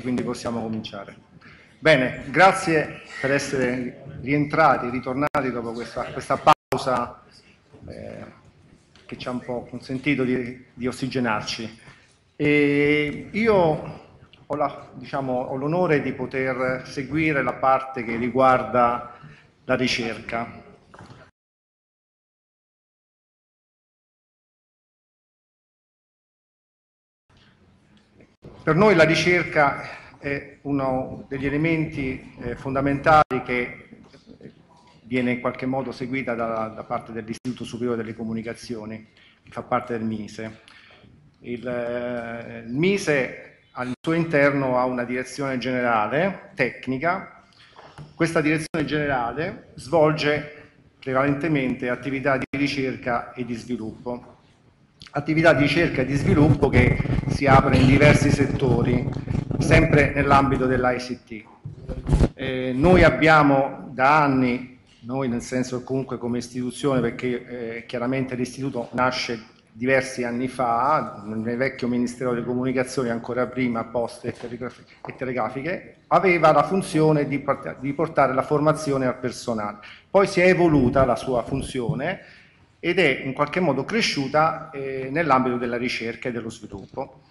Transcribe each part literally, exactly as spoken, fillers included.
Quindi possiamo cominciare. Bene, grazie per essere rientrati, ritornati dopo questa, questa pausa eh, che ci ha un po' consentito di, di ossigenarci. E io ho l'onore diciamo, di poter seguire la parte che riguarda la ricerca. Per noi la ricerca è uno degli elementi eh, fondamentali che viene in qualche modo seguita da, da parte dell'Istituto Superiore delle Comunicazioni, che fa parte del MISE. Il, eh, il MISE al suo interno ha una direzione generale, tecnica. Questa direzione generale svolge prevalentemente attività di ricerca e di sviluppo. Attività di ricerca e di sviluppo che si apre in diversi settori, sempre nell'ambito dell'I C T. Eh, noi abbiamo da anni, noi nel senso comunque come istituzione, perché eh, chiaramente l'istituto nasce diversi anni fa, nel vecchio Ministero delle Comunicazioni, ancora prima Poste e Telegrafiche, aveva la funzione di, di portare la formazione al personale. Poi si è evoluta la sua funzione ed è in qualche modo cresciuta eh, nell'ambito della ricerca e dello sviluppo.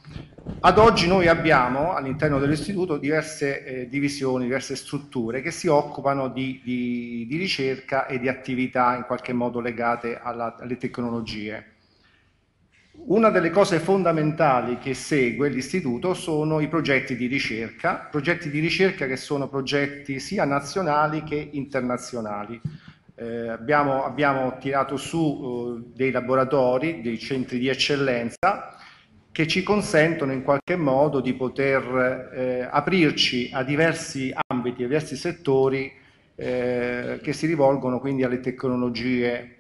Ad oggi noi abbiamo all'interno dell'istituto diverse eh, divisioni, diverse strutture che si occupano di, di, di ricerca e di attività in qualche modo legate alla, alle tecnologie. Una delle cose fondamentali che segue l'istituto sono i progetti di ricerca, progetti di ricerca che sono progetti sia nazionali che internazionali. Eh, abbiamo, abbiamo tirato su eh, dei laboratori, dei centri di eccellenza che ci consentono in qualche modo di poter eh, aprirci a diversi ambiti, a diversi settori eh, che si rivolgono quindi alle tecnologie.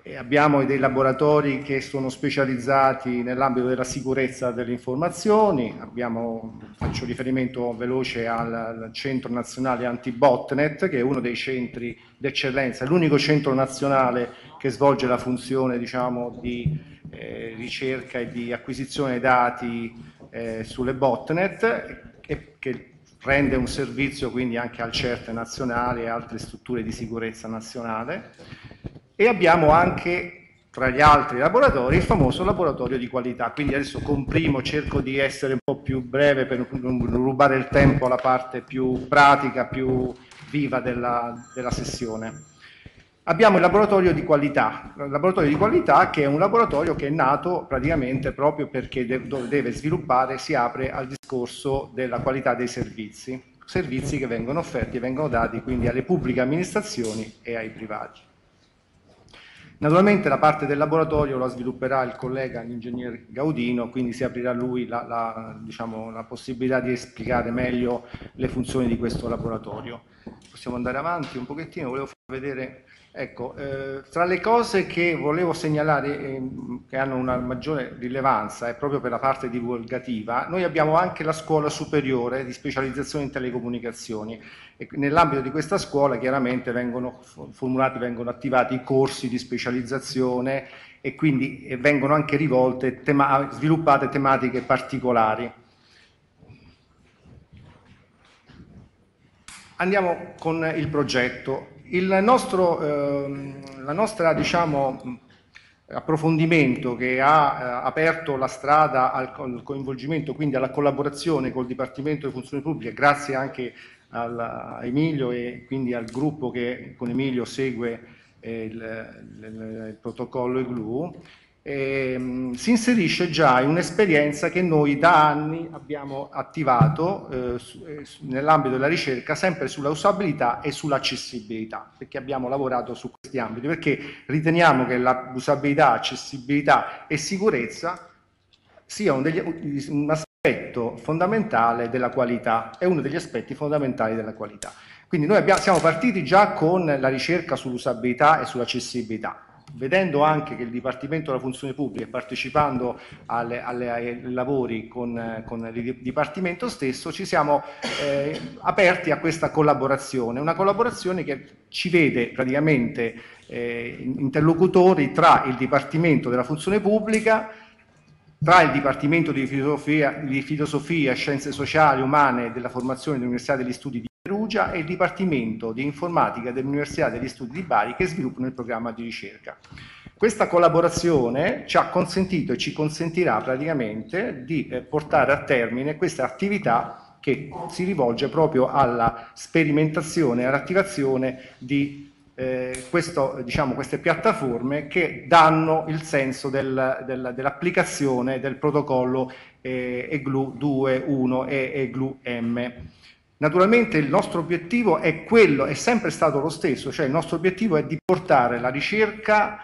E abbiamo dei laboratori che sono specializzati nell'ambito della sicurezza delle informazioni, abbiamo, faccio riferimento veloce al, al Centro Nazionale Anti-Botnet, che è uno dei centri d'eccellenza, l'unico centro nazionale che svolge la funzione diciamo, di eh, ricerca e di acquisizione dati eh, sulle botnet, e, che rende un servizio quindi anche al CERT nazionale e altre strutture di sicurezza nazionale. E abbiamo anche tra gli altri laboratori il famoso laboratorio di qualità. Quindi adesso comprimo, cerco di essere un po' più breve per non rubare il tempo alla parte più pratica, più viva della, della sessione. Abbiamo il laboratorio di qualità, il laboratorio di qualità che è un laboratorio che è nato praticamente proprio perché deve sviluppare, si apre al discorso della qualità dei servizi, servizi che vengono offerti e vengono dati quindi alle pubbliche amministrazioni e ai privati. Naturalmente la parte del laboratorio la svilupperà il collega, l'ingegner Gaudino, quindi si aprirà a lui la, la, diciamo, la possibilità di spiegare meglio le funzioni di questo laboratorio. Possiamo andare avanti un pochettino, volevo far vedere, ecco, eh, tra le cose che volevo segnalare eh, che hanno una maggiore rilevanza e eh, proprio per la parte divulgativa, noi abbiamo anche la scuola superiore di specializzazione in telecomunicazioni e nell'ambito di questa scuola chiaramente vengono formulati, vengono attivati i corsi di specializzazione e quindi eh, vengono anche rivolte, tema, sviluppate tematiche particolari. Andiamo con il progetto. Il nostro eh, la nostra, diciamo, approfondimento che ha eh, aperto la strada al, al coinvolgimento, quindi alla collaborazione col Dipartimento di Funzione Pubblica, grazie anche al, a Emilio e quindi al gruppo che con Emilio segue eh, il, il, il protocollo eGLU, eh, si inserisce già in un'esperienza che noi da anni abbiamo attivato eh, su, eh, nell'ambito della ricerca, sempre sulla usabilità e sull'accessibilità, perché abbiamo lavorato su questi ambiti, perché riteniamo che la usabilità, accessibilità e sicurezza sia un, degli, un aspetto fondamentale della qualità, è uno degli aspetti fondamentali della qualità. Quindi noi abbiamo, siamo partiti già con la ricerca sull'usabilità e sull'accessibilità. Vedendo anche che il Dipartimento della Funzione Pubblica e partecipando alle, alle, ai lavori con, con il Dipartimento stesso, ci siamo eh, aperti a questa collaborazione, una collaborazione che ci vede praticamente eh, interlocutori tra il Dipartimento della Funzione Pubblica, tra il Dipartimento di Filosofia, di Filosofia, Scienze Sociali e Umane della Formazione dell'Università degli Studi di Perugia e il Dipartimento di Informatica dell'Università degli Studi di Bari, che sviluppano il programma di ricerca. Questa collaborazione ci ha consentito e ci consentirà praticamente di portare a termine questa attività che si rivolge proprio alla sperimentazione e all'attivazione di eh, questo, diciamo, queste piattaforme che danno il senso del, del, dell'applicazione del protocollo eh, eGLU due punto uno e eGLU-M. Naturalmente il nostro obiettivo è quello, è sempre stato lo stesso, cioè il nostro obiettivo è di portare la ricerca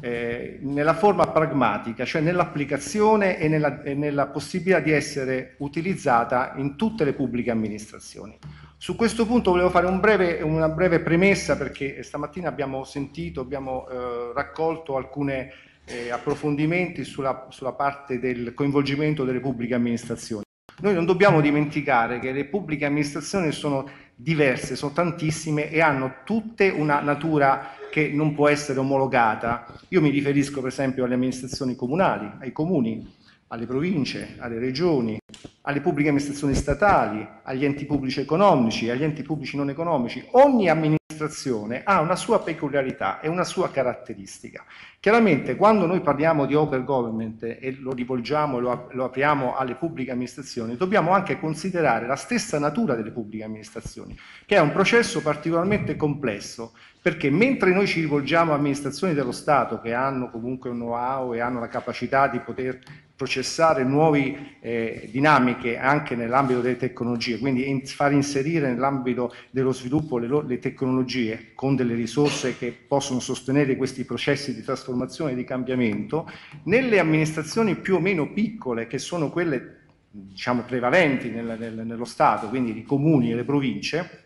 Eh, nella forma pragmatica, cioè nell'applicazione e nella, e nella possibilità di essere utilizzata in tutte le pubbliche amministrazioni. Su questo punto volevo fare un breve, una breve premessa, perché stamattina abbiamo sentito, abbiamo eh, raccolto alcuni eh, approfondimenti sulla, sulla parte del coinvolgimento delle pubbliche amministrazioni. Noi non dobbiamo dimenticare che le pubbliche amministrazioni sono diverse, sono tantissime e hanno tutte una natura che non può essere omologata. Io mi riferisco per esempio alle amministrazioni comunali, ai comuni, alle province, alle regioni, alle pubbliche amministrazioni statali, agli enti pubblici economici, agli enti pubblici non economici. Ogni amministrazione ha una sua peculiarità e una sua caratteristica. Chiaramente quando noi parliamo di Open Government e lo rivolgiamo, lo, lo apriamo alle pubbliche amministrazioni, dobbiamo anche considerare la stessa natura delle pubbliche amministrazioni, che è un processo particolarmente complesso, perché mentre noi ci rivolgiamo a amministrazioni dello Stato che hanno comunque un know-how e hanno la capacità di poter processare nuove eh, dinamiche anche nell'ambito delle tecnologie, quindi in, far inserire nell'ambito dello sviluppo le, le tecnologie con delle risorse che possono sostenere questi processi di trasformazione e di cambiamento, nelle amministrazioni più o meno piccole, che sono quelle diciamo prevalenti nel, nel, nello Stato, quindi i comuni e le province,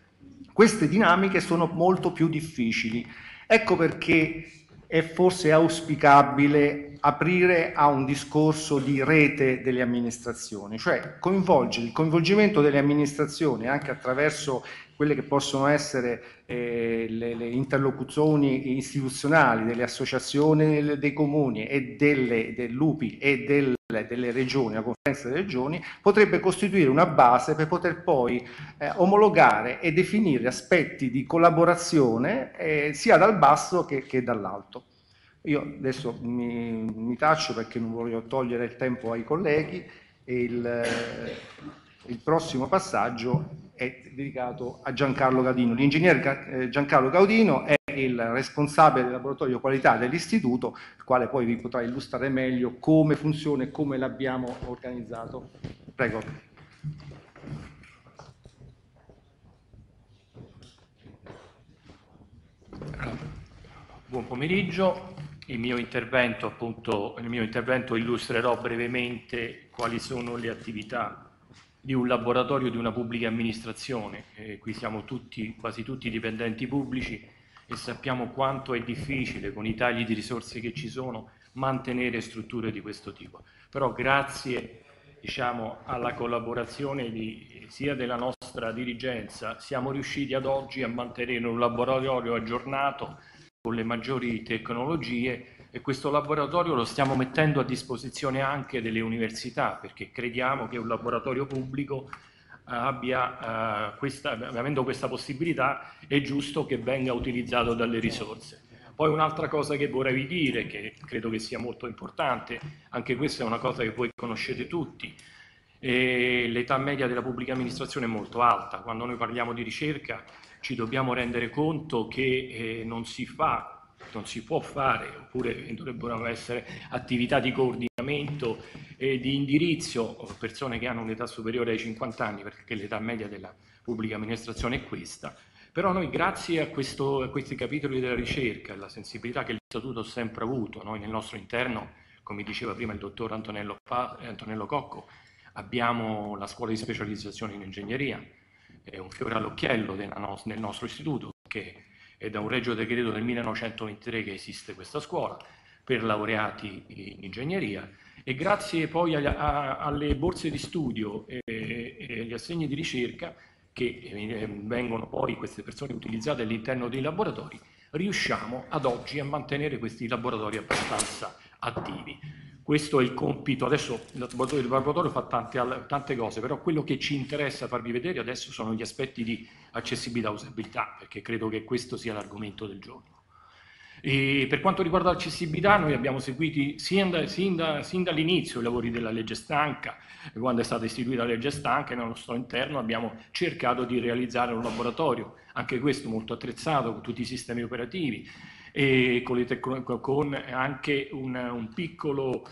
queste dinamiche sono molto più difficili. Ecco perché è forse auspicabile aprire a un discorso di rete delle amministrazioni, cioè coinvolgere il coinvolgimento delle amministrazioni anche attraverso quelle che possono essere eh, le, le interlocuzioni istituzionali delle associazioni dei comuni e dell'U P I e del, delle regioni, la conferenza delle regioni, potrebbe costituire una base per poter poi eh, omologare e definire aspetti di collaborazione eh, sia dal basso che, che dall'alto. Io adesso mi, mi taccio perché non voglio togliere il tempo ai colleghi e il, il prossimo passaggio è dedicato a Giancarlo Gaudino. L'ingegner Giancarlo Gaudino è il responsabile del laboratorio qualità dell'istituto, il quale poi vi potrà illustrare meglio come funziona e come l'abbiamo organizzato. Prego. Buon pomeriggio. Il mio intervento, appunto, nel mio intervento illustrerò brevemente quali sono le attività di un laboratorio di una pubblica amministrazione. Eh, qui siamo tutti, quasi tutti dipendenti pubblici e sappiamo quanto è difficile, con i tagli di risorse che ci sono, mantenere strutture di questo tipo. Però grazie, diciamo, alla collaborazione di, sia della nostra dirigenza, siamo riusciti ad oggi a mantenere un laboratorio aggiornato con le maggiori tecnologie, e questo laboratorio lo stiamo mettendo a disposizione anche delle università, perché crediamo che un laboratorio pubblico abbia eh, questa, avendo questa possibilità, è giusto che venga utilizzato dalle risorse. Poi un'altra cosa che vorrei dire, che credo che sia molto importante, anche questa è una cosa che voi conoscete tutti, eh, l'età media della pubblica amministrazione è molto alta. Quando noi parliamo di ricerca ci dobbiamo rendere conto che eh, non si fa, non si può fare, oppure dovrebbero essere attività di coordinamento e di indirizzo, persone che hanno un'età superiore ai cinquanta anni, perché l'età media della pubblica amministrazione è questa. Però noi, grazie a, questo, a questi capitoli della ricerca e alla sensibilità che l'Istituto ha sempre avuto, noi nel nostro interno, come diceva prima il dottor Antonello, Antonello Cocco, abbiamo la scuola di specializzazione in ingegneria, è un fiore all'occhiello nel nostro istituto, che è da un regio decreto del millenovecentoventitré che esiste questa scuola per laureati in ingegneria, e grazie poi a, a, alle borse di studio e, e agli assegni di ricerca che e, vengono poi queste persone utilizzate all'interno dei laboratori, riusciamo ad oggi a mantenere questi laboratori abbastanza attivi. Questo è il compito. Adesso il laboratorio, il laboratorio fa tante, tante cose, però quello che ci interessa farvi vedere adesso sono gli aspetti di accessibilità e usabilità, perché credo che questo sia l'argomento del giorno. E per quanto riguarda l'accessibilità, noi abbiamo seguito sin, da, sin, da, sin dall'inizio i lavori della legge stanca. Quando è stata istituita la legge stanca, nel nostro interno abbiamo cercato di realizzare un laboratorio, anche questo molto attrezzato con tutti i sistemi operativi e con, le con anche un, un piccolo,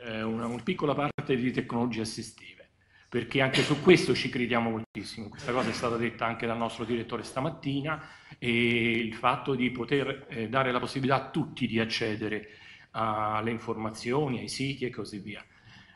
eh, una, una piccola parte di tecnologie assistive, perché anche su questo ci crediamo moltissimo. Questa cosa è stata detta anche dal nostro direttore stamattina, e il fatto di poter eh, dare la possibilità a tutti di accedere alle informazioni, ai siti e così via.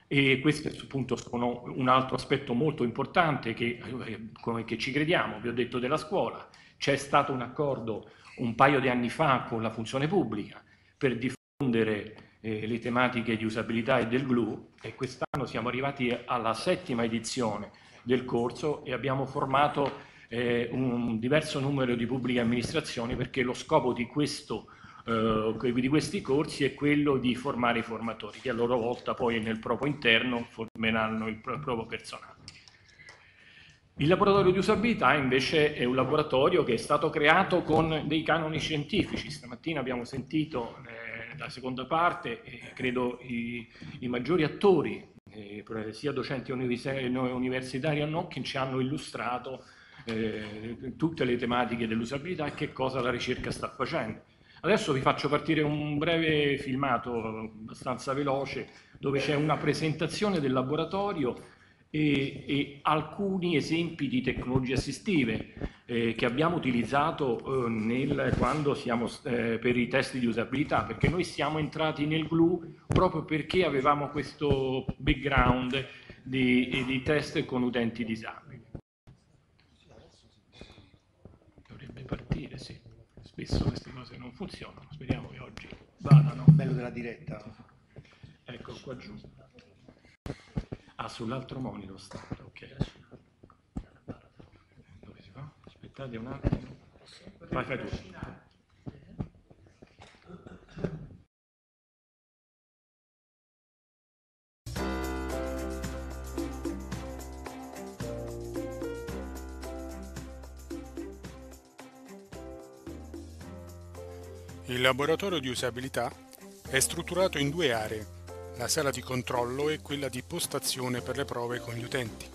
E questo appunto sono un altro aspetto molto importante che, eh, che ci crediamo. Vi ho detto della scuola, c'è stato un accordo un paio di anni fa con la funzione pubblica per diffondere Eh, le tematiche di usabilità e del GLU, e quest'anno siamo arrivati alla settima edizione del corso e abbiamo formato eh, un diverso numero di pubbliche amministrazioni, perché lo scopo di, questo, eh, di questi corsi è quello di formare i formatori, che a loro volta poi nel proprio interno formeranno il proprio personale. Il laboratorio di usabilità invece è un laboratorio che è stato creato con dei canoni scientifici. Stamattina abbiamo sentito eh, la seconda parte, eh, credo i, i maggiori attori, eh, sia docenti universitari o no, che ci hanno illustrato eh, tutte le tematiche dell'usabilità e che cosa la ricerca sta facendo. Adesso vi faccio partire un breve filmato abbastanza veloce, dove c'è una presentazione del laboratorio e, e alcuni esempi di tecnologie assistive eh, che abbiamo utilizzato eh, nel, quando siamo eh, per i test di usabilità, perché noi siamo entrati nel GLU proprio perché avevamo questo background di, di test con utenti disabili. Dovrebbe partire, sì. Spesso queste cose non funzionano, speriamo che oggi vadano. Bello della diretta. Ecco qua giù. Ah, sull'altro monitor sta, ok. Dove si fa? Aspettate un attimo. Vai, fai tu. Il laboratorio di usabilità è strutturato in due aree: la sala di controllo e quella di postazione per le prove con gli utenti.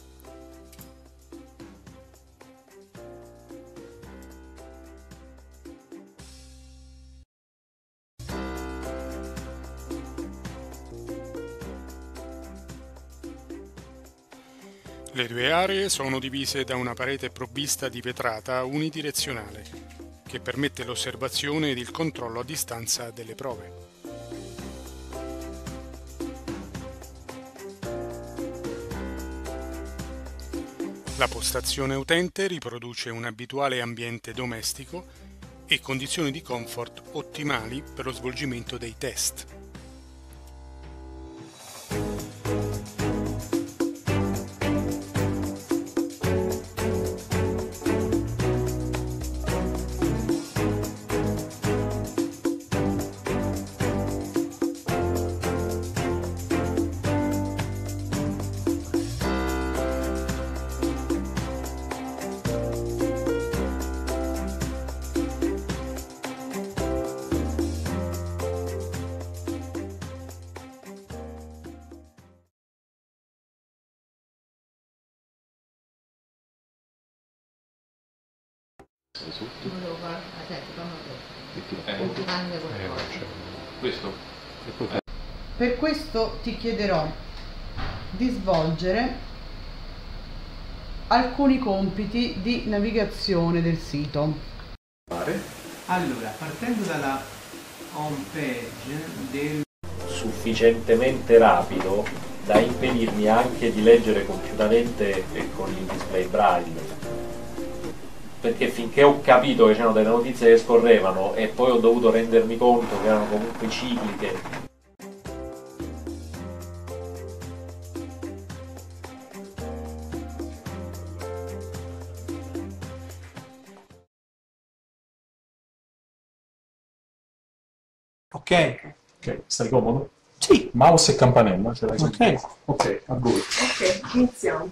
Le due aree sono divise da una parete provvista di vetrata unidirezionale, che permette l'osservazione ed il controllo a distanza delle prove. La postazione utente riproduce un abituale ambiente domestico e condizioni di comfort ottimali per lo svolgimento dei test. Per questo ti chiederò di svolgere alcuni compiti di navigazione del sito. Allora, partendo dalla home page del... Sufficientemente rapido da impedirmi anche di leggere compiutamente e con il display braille, perché finché ho capito che c'erano delle notizie che scorrevano e poi ho dovuto rendermi conto che erano comunque cicliche. Ok, okay, stai comodo? Sì. Mouse e campanella. Ce ok, ok, a voi. Ok, iniziamo.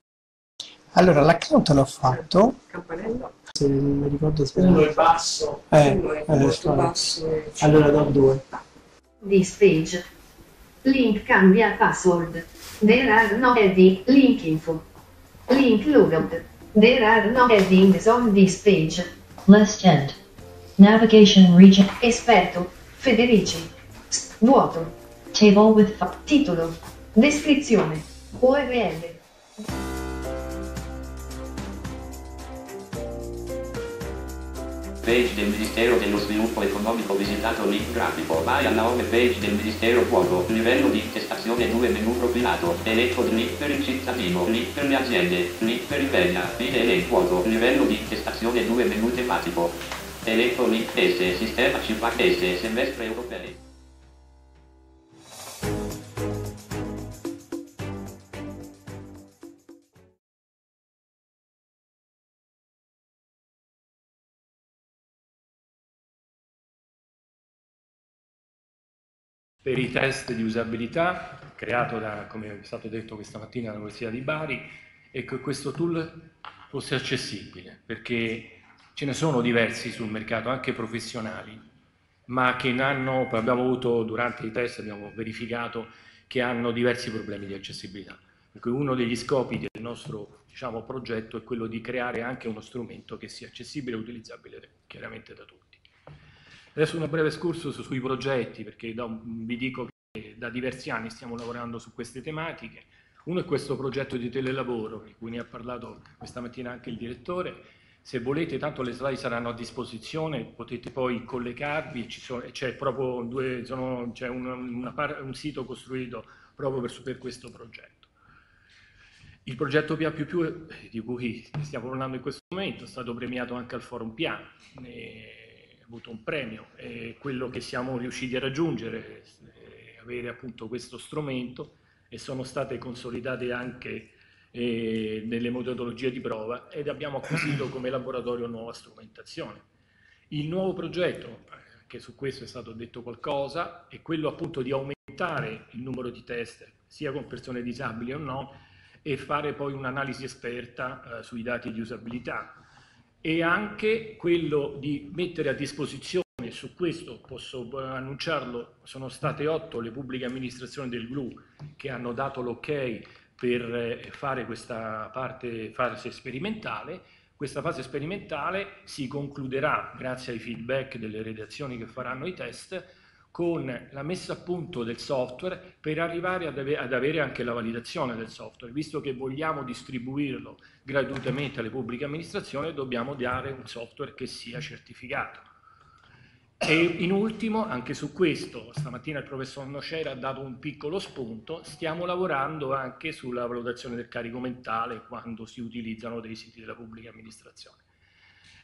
Allora, l'account l'ho fatto. Campanello. Se mi ricordo se... Uno è basso. Eh, uno è molto basso. Allora, do due. This page. Link cambia password. There are no heading. Link info. Link logout. There are no headings on this page. Left end. Navigation region. Esperto. Federici. Vuoto. Table with fa. Titolo. Descrizione. U R L. Page del Ministero dello Sviluppo Economico visitato link grafico vai alla home page del Ministero vuoto livello di intestazione due menu profilato elenco link per il cittadino link per le aziende link per il media fine elenco vuoto livello di intestazione due menu tematico elenco link S sistema cipa S semestre europeo. Per i test di usabilità, creato da, come è stato detto questa mattina, all'Università di Bari, e che questo tool fosse accessibile, perché ce ne sono diversi sul mercato, anche professionali, ma che hanno, abbiamo avuto durante i test, abbiamo verificato che hanno diversi problemi di accessibilità. Per cui uno degli scopi del nostro diciamo, progetto è quello di creare anche uno strumento che sia accessibile e utilizzabile chiaramente da tutti. Adesso un breve escursus sui progetti, perché da, vi dico che da diversi anni stiamo lavorando su queste tematiche. Uno è questo progetto di telelavoro, di cui ne ha parlato questa mattina anche il direttore. Se volete, tanto le slide saranno a disposizione, potete poi collegarvi, c'è proprio due, sono, c'è una, una par, un sito costruito proprio per, per questo progetto. Il progetto P A plus plus, di cui stiamo parlando in questo momento, è stato premiato anche al Forum P A. E, avuto un premio, eh, quello che siamo riusciti a raggiungere, eh, avere appunto questo strumento, e sono state consolidate anche eh, delle metodologie di prova ed abbiamo acquisito come laboratorio nuova strumentazione. Il nuovo progetto, che su questo è stato detto qualcosa, è quello appunto di aumentare il numero di test, sia con persone disabili o no, e fare poi un'analisi esperta eh, sui dati di usabilità. E anche quello di mettere a disposizione, su questo posso annunciarlo, sono state otto le pubbliche amministrazioni del G L U che hanno dato l'ok per fare questa parte, fase sperimentale. Questa fase sperimentale si concluderà, grazie ai feedback delle redazioni che faranno i test, con la messa a punto del software per arrivare ad avere anche la validazione del software. Visto che vogliamo distribuirlo gratuitamente alle pubbliche amministrazioni, dobbiamo dare un software che sia certificato. E in ultimo, anche su questo, stamattina il professor Di Nocera ha dato un piccolo spunto, stiamo lavorando anche sulla valutazione del carico mentale quando si utilizzano dei siti della pubblica amministrazione.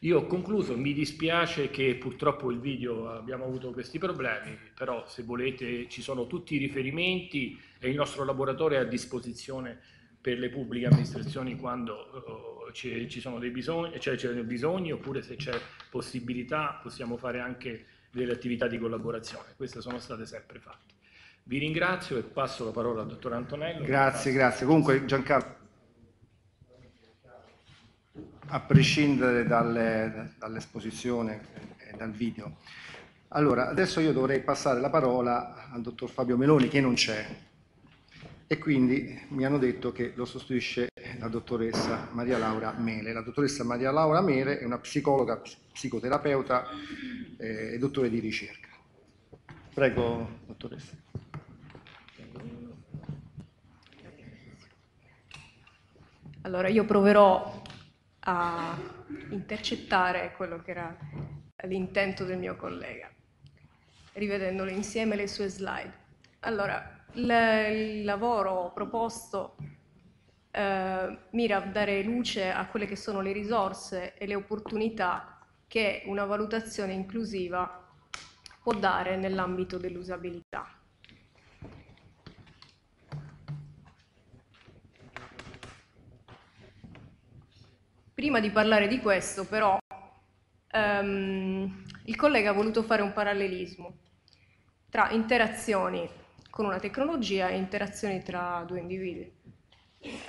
Io ho concluso, mi dispiace che purtroppo il video abbiamo avuto questi problemi, però se volete ci sono tutti i riferimenti e il nostro laboratorio è a disposizione per le pubbliche amministrazioni quando uh, ci sono dei bisogni, cioè c'è bisogno, oppure se c'è possibilità possiamo fare anche delle attività di collaborazione, queste sono state sempre fatte. Vi ringrazio e passo la parola al dottor Antonello. Grazie, grazie. Comunque Giancarlo, a prescindere dall'esposizione e dal video. Allora, adesso io dovrei passare la parola al dottor Fabio Meloni, che non c'è, e quindi mi hanno detto che lo sostituisce la dottoressa Maria Laura Mele. La dottoressa Maria Laura Mele è una psicologa, psicoterapeuta eh, e dottore di ricerca. Prego, dottoressa. Allora, io proverò a intercettare quello che era l'intento del mio collega, rivedendole insieme le sue slide. Allora, il lavoro proposto eh, mira a dare luce a quelle che sono le risorse e le opportunità che una valutazione inclusiva può dare nell'ambito dell'usabilità. Prima di parlare di questo, però, um, il collega ha voluto fare un parallelismo tra interazioni con una tecnologia e interazioni tra due individui.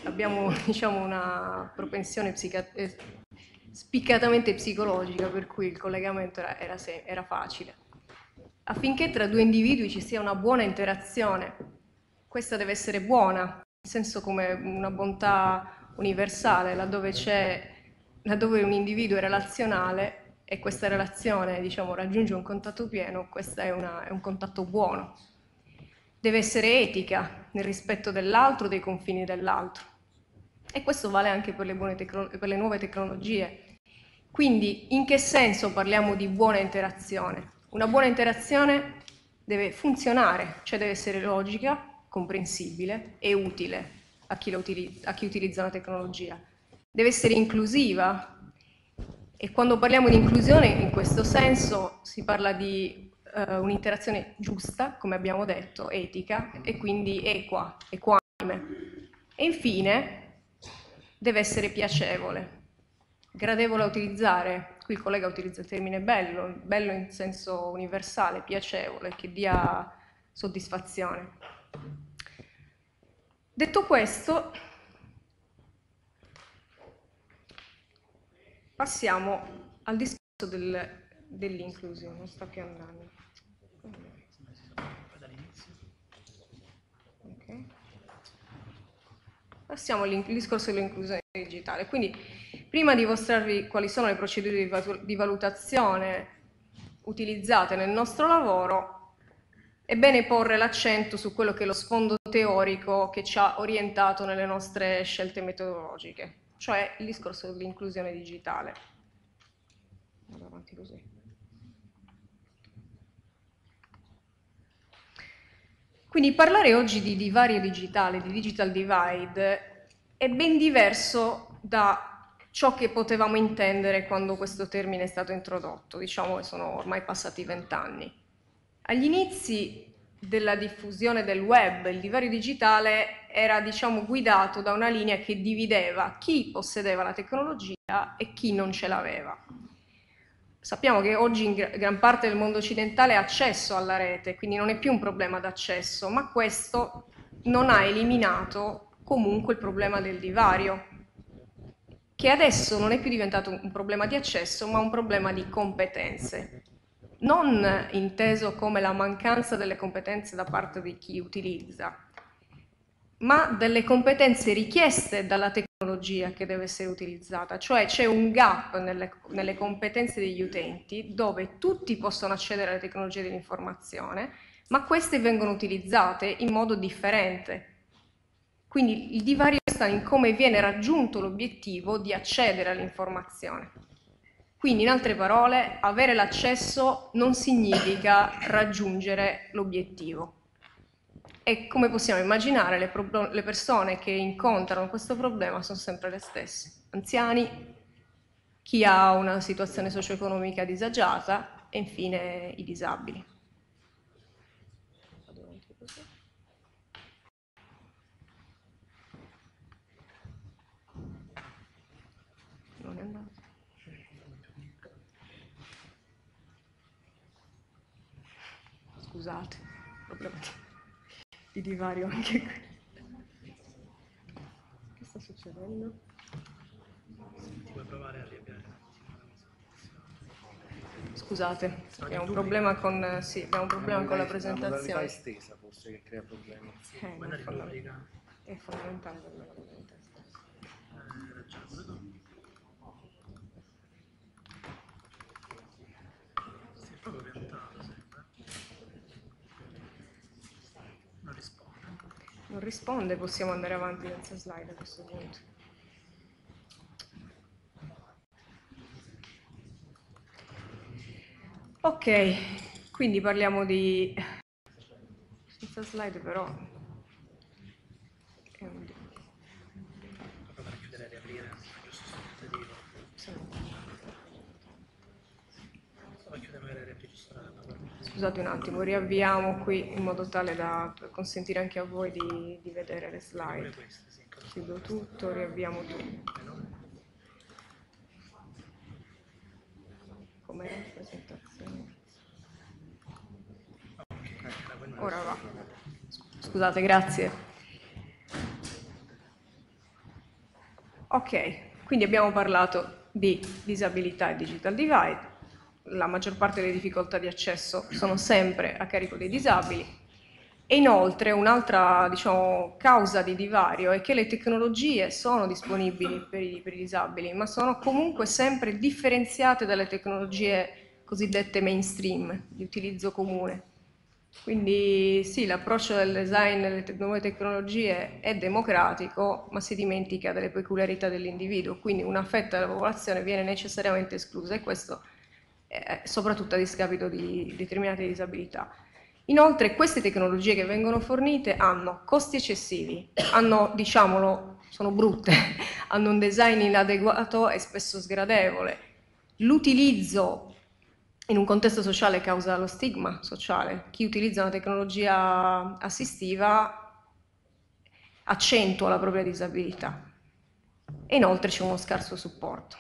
Abbiamo, diciamo, una propensione eh, spiccatamente psicologica, per cui il collegamento era, era, era facile. Affinché tra due individui ci sia una buona interazione, questa deve essere buona, nel senso come una bontà universale, laddove c'è, laddove un individuo è relazionale e questa relazione, diciamo, raggiunge un contatto pieno, questo è, è un contatto buono. Deve essere etica, nel rispetto dell'altro, dei confini dell'altro. E questo vale anche per le, buone per le nuove tecnologie. Quindi, in che senso parliamo di buona interazione? Una buona interazione deve funzionare, cioè deve essere logica, comprensibile e utile a chi, la utilizza, a chi utilizza la tecnologia. Deve essere inclusiva. E quando parliamo di inclusione, in questo senso si parla di eh, un'interazione giusta, come abbiamo detto, etica, e quindi equa, equanime. E infine, deve essere piacevole, gradevole a utilizzare. Qui il collega utilizza il termine bello, bello in senso universale, piacevole, che dia soddisfazione. Detto questo, passiamo al discorso del, dell'inclusione, non sta più andando. Okay. Passiamo al discorso dell'inclusione digitale. Quindi, prima di mostrarvi quali sono le procedure di valutazione utilizzate nel nostro lavoro, è bene porre l'accento su quello che è lo sfondo teorico che ci ha orientato nelle nostre scelte metodologiche, cioè il discorso dell'inclusione digitale. Vado avanti così. Quindi parlare oggi di divario digitale, di digital divide, è ben diverso da ciò che potevamo intendere quando questo termine è stato introdotto, diciamo che sono ormai passati vent'anni. Agli inizi della diffusione del web, il divario digitale era, diciamo, guidato da una linea che divideva chi possedeva la tecnologia e chi non ce l'aveva. Sappiamo che oggi in gran parte del mondo occidentale ha accesso alla rete, quindi non è più un problema d'accesso, ma questo non ha eliminato comunque il problema del divario, che adesso non è più diventato un problema di accesso, ma un problema di competenze. Non inteso come la mancanza delle competenze da parte di chi utilizza, ma delle competenze richieste dalla tecnologia che deve essere utilizzata, cioè c'è un gap nelle, nelle competenze degli utenti, dove tutti possono accedere alle tecnologie dell'informazione, ma queste vengono utilizzate in modo differente. Quindi il divario sta in come viene raggiunto l'obiettivo di accedere all'informazione. Quindi, in altre parole, avere l'accesso non significa raggiungere l'obiettivo. E come possiamo immaginare, le, le persone che incontrano questo problema sono sempre le stesse. Anziani, chi ha una situazione socio-economica disagiata e infine i disabili. Non è andato. Scusate, problema di divario anche qui. Che sta succedendo? Ti vuoi provare a riavviare? Scusate, abbiamo un problema con, sì, abbiamo un problema con la presentazione. La modalità estesa forse che crea problemi. Eh, è fondamentale per la modalità estesa. Si è proprio piantato, sì. Non risponde, possiamo andare avanti senza slide a questo punto. Ok, quindi parliamo di... senza slide però... È un... Proprio per chiudere e riaprire, giusto tentativo. Sì. Proprio chiudere magari e riaprire giusto la... Scusate un attimo, riavviamo qui in modo tale da consentire anche a voi di, di vedere le slide. Chiudo tutto, riavviamo tutto. Com'è la presentazione? Ora va. Scusate, grazie. Ok, quindi abbiamo parlato di disabilità e digital divide. La maggior parte delle difficoltà di accesso sono sempre a carico dei disabili. E inoltre un'altra, diciamo, causa di divario è che le tecnologie sono disponibili per i, per i disabili, ma sono comunque sempre differenziate dalle tecnologie cosiddette mainstream, di utilizzo comune. Quindi sì, l'approccio del design delle nuove tecnologie è democratico, ma si dimentica delle peculiarità dell'individuo, quindi una fetta della popolazione viene necessariamente esclusa, e questo è soprattutto a discapito di determinate disabilità. Inoltre queste tecnologie che vengono fornite hanno costi eccessivi, hanno, diciamolo, sono brutte, hanno un design inadeguato e spesso sgradevole. L'utilizzo in un contesto sociale causa lo stigma sociale. Chi utilizza una tecnologia assistiva accentua la propria disabilità. E inoltre c'è uno scarso supporto.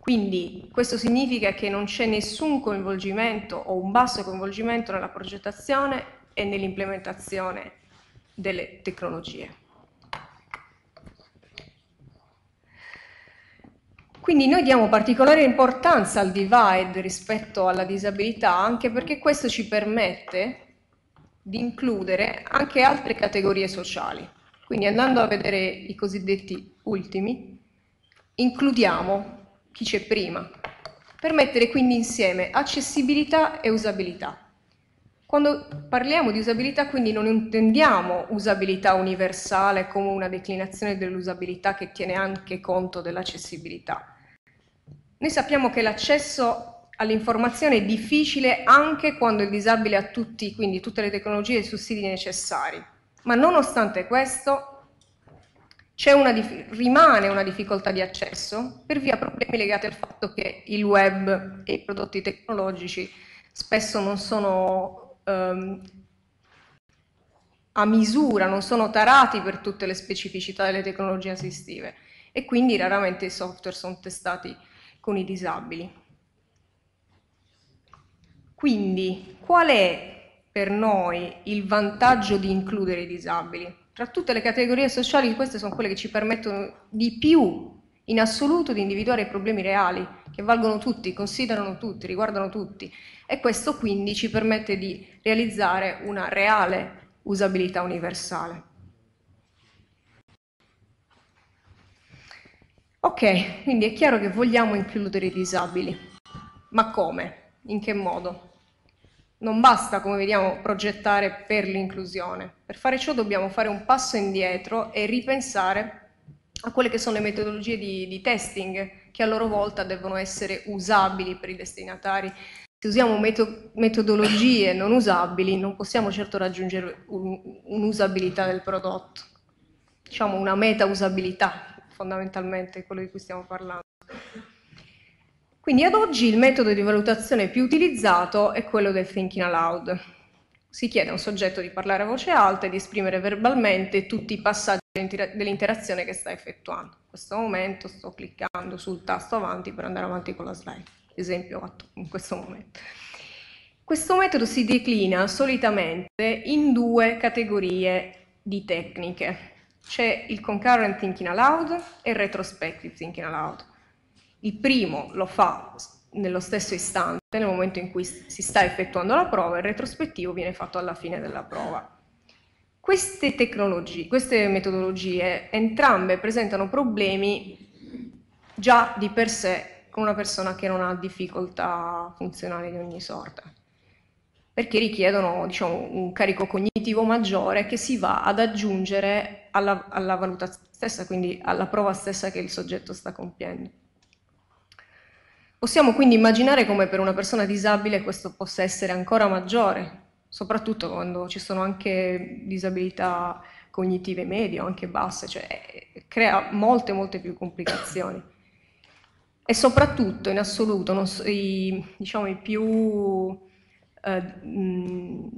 Quindi questo significa che non c'è nessun coinvolgimento o un basso coinvolgimento nella progettazione e nell'implementazione delle tecnologie. Quindi noi diamo particolare importanza al divide rispetto alla disabilità, anche perché questo ci permette di includere anche altre categorie sociali. Quindi andando a vedere i cosiddetti ultimi, includiamo chi c'è prima, per mettere quindi insieme accessibilità e usabilità. Quando parliamo di usabilità, quindi non intendiamo usabilità universale come una declinazione dell'usabilità che tiene anche conto dell'accessibilità. Noi sappiamo che l'accesso all'informazione è difficile anche quando il disabile ha tutti, quindi tutte le tecnologie e i sussidi necessari, ma nonostante questo C'è una, rimane una difficoltà di accesso per via problemi legati al fatto che il web e i prodotti tecnologici spesso non sono ehm, a misura, non sono tarati per tutte le specificità delle tecnologie assistive, e quindi raramente i software sono testati con i disabili. Quindi qual è per noi il vantaggio di includere i disabili? Tra tutte le categorie sociali, queste sono quelle che ci permettono di più, in assoluto, di individuare i problemi reali, che valgono tutti, considerano tutti, riguardano tutti, e questo quindi ci permette di realizzare una reale usabilità universale. Ok, quindi è chiaro che vogliamo includere i disabili, ma come? In che modo? Non basta, come vediamo, progettare per l'inclusione. Per fare ciò dobbiamo fare un passo indietro e ripensare a quelle che sono le metodologie di, di testing, che a loro volta devono essere usabili per i destinatari. Se usiamo meto- metodologie non usabili, non possiamo certo raggiungere un'usabilità del prodotto, diciamo una meta-usabilità, fondamentalmente, è quello di cui stiamo parlando. Quindi ad oggi il metodo di valutazione più utilizzato è quello del thinking aloud. Si chiede a un soggetto di parlare a voce alta e di esprimere verbalmente tutti i passaggi dell'interazione che sta effettuando. In questo momento sto cliccando sul tasto avanti per andare avanti con la slide, esempio in questo momento. Questo metodo si declina solitamente in due categorie di tecniche. C'è il concurrent thinking aloud e il retrospective thinking aloud. Il primo lo fa nello stesso istante, nel momento in cui si sta effettuando la prova, e il retrospettivo viene fatto alla fine della prova. Queste tecnologie, queste metodologie, entrambe presentano problemi già di per sé con una persona che non ha difficoltà funzionali di ogni sorta, perché richiedono, diciamo, un carico cognitivo maggiore che si va ad aggiungere alla, alla valutazione stessa, quindi alla prova stessa che il soggetto sta compiendo. Possiamo quindi immaginare come per una persona disabile questo possa essere ancora maggiore, soprattutto quando ci sono anche disabilità cognitive medie o anche basse, cioè crea molte molte più complicazioni. E soprattutto in assoluto non so, i, diciamo, i più, eh, mh,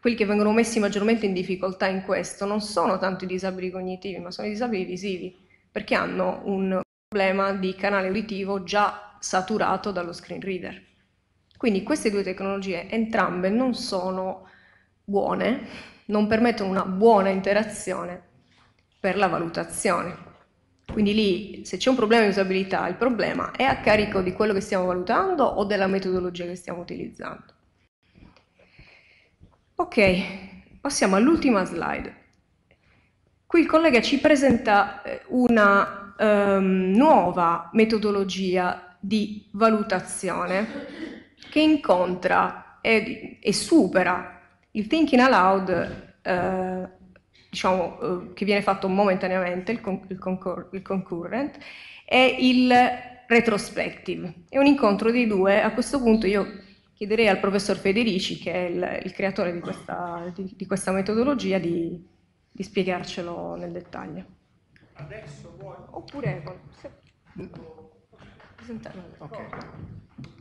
quelli che vengono messi maggiormente in difficoltà in questo non sono tanto i disabili cognitivi, ma sono i disabili visivi, perché hanno un problema di canale uditivo già saturato dallo screen reader. Quindi queste due tecnologie entrambe non sono buone, non permettono una buona interazione per la valutazione. Quindi lì, se c'è un problema di usabilità, il problema è a carico di quello che stiamo valutando o della metodologia che stiamo utilizzando. Ok, passiamo all'ultima slide. Qui il collega ci presenta una um, nuova metodologia di valutazione che incontra e, e supera il thinking aloud eh, diciamo, che viene fatto momentaneamente, il, con, il, concor, il concurrent, e il retrospective. È un incontro dei due. A questo punto io chiederei al professor Federici, che è il, il creatore di questa, di, di questa metodologia, di, di spiegarcelo nel dettaglio. Adesso vuoi? Oppure se... okay.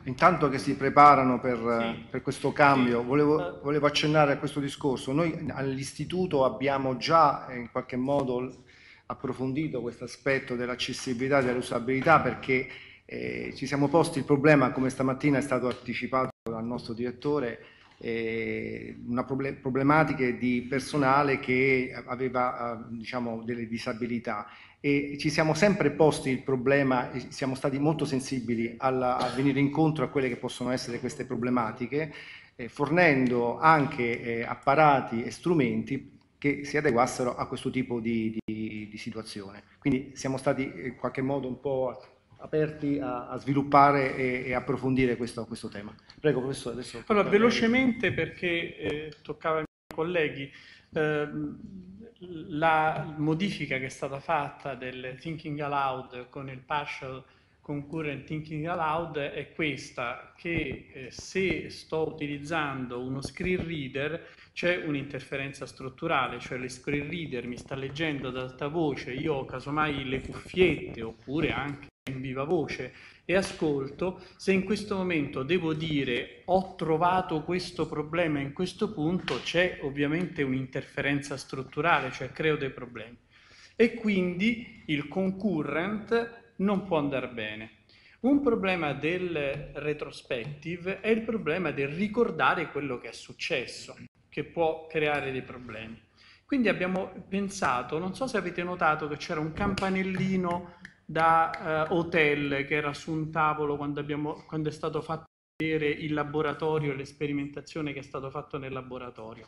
Intanto che si preparano per, sì. per questo cambio, sì. volevo, volevo accennare a questo discorso. Noi all'istituto abbiamo già in qualche modo approfondito questo aspetto dell'accessibilità e dell'usabilità, perché eh, ci siamo posti il problema, come stamattina è stato anticipato dal nostro direttore, eh, una problem- problematiche di personale che aveva eh, diciamo, delle disabilità. E ci siamo sempre posti il problema, siamo stati molto sensibili alla, a venire incontro a quelle che possono essere queste problematiche, eh, fornendo anche eh, apparati e strumenti che si adeguassero a questo tipo di, di, di situazione. Quindi siamo stati in qualche modo un po' aperti a, a sviluppare e, e approfondire questo, questo tema. Prego professore, adesso... Allora, velocemente, perché eh, toccava ai miei colleghi, eh, la modifica che è stata fatta del Thinking Aloud con il Partial Concurrent Thinking Aloud è questa, che eh, se sto utilizzando uno screen reader c'è un'interferenza strutturale, cioè lo screen reader mi sta leggendo ad alta voce, io ho casomai le cuffiette oppure anche in viva voce e ascolto. Se in questo momento devo dire ho trovato questo problema in questo punto, c'è ovviamente un'interferenza strutturale, cioè creo dei problemi, e quindi il concurrent non può andare bene. Un problema del retrospective è il problema del ricordare quello che è successo, che può creare dei problemi. Quindi abbiamo pensato, non so se avete notato che c'era un campanellino da eh, hotel che era su un tavolo quando, abbiamo, quando è stato fatto vedere il laboratorio e l'esperimentazione che è stato fatto nel laboratorio.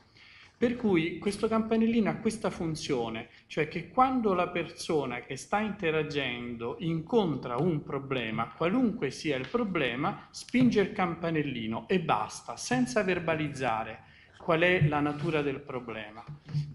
Per cui questo campanellino ha questa funzione, cioè che quando la persona che sta interagendo incontra un problema, qualunque sia il problema, spinge il campanellino e basta, senza verbalizzare qual è la natura del problema.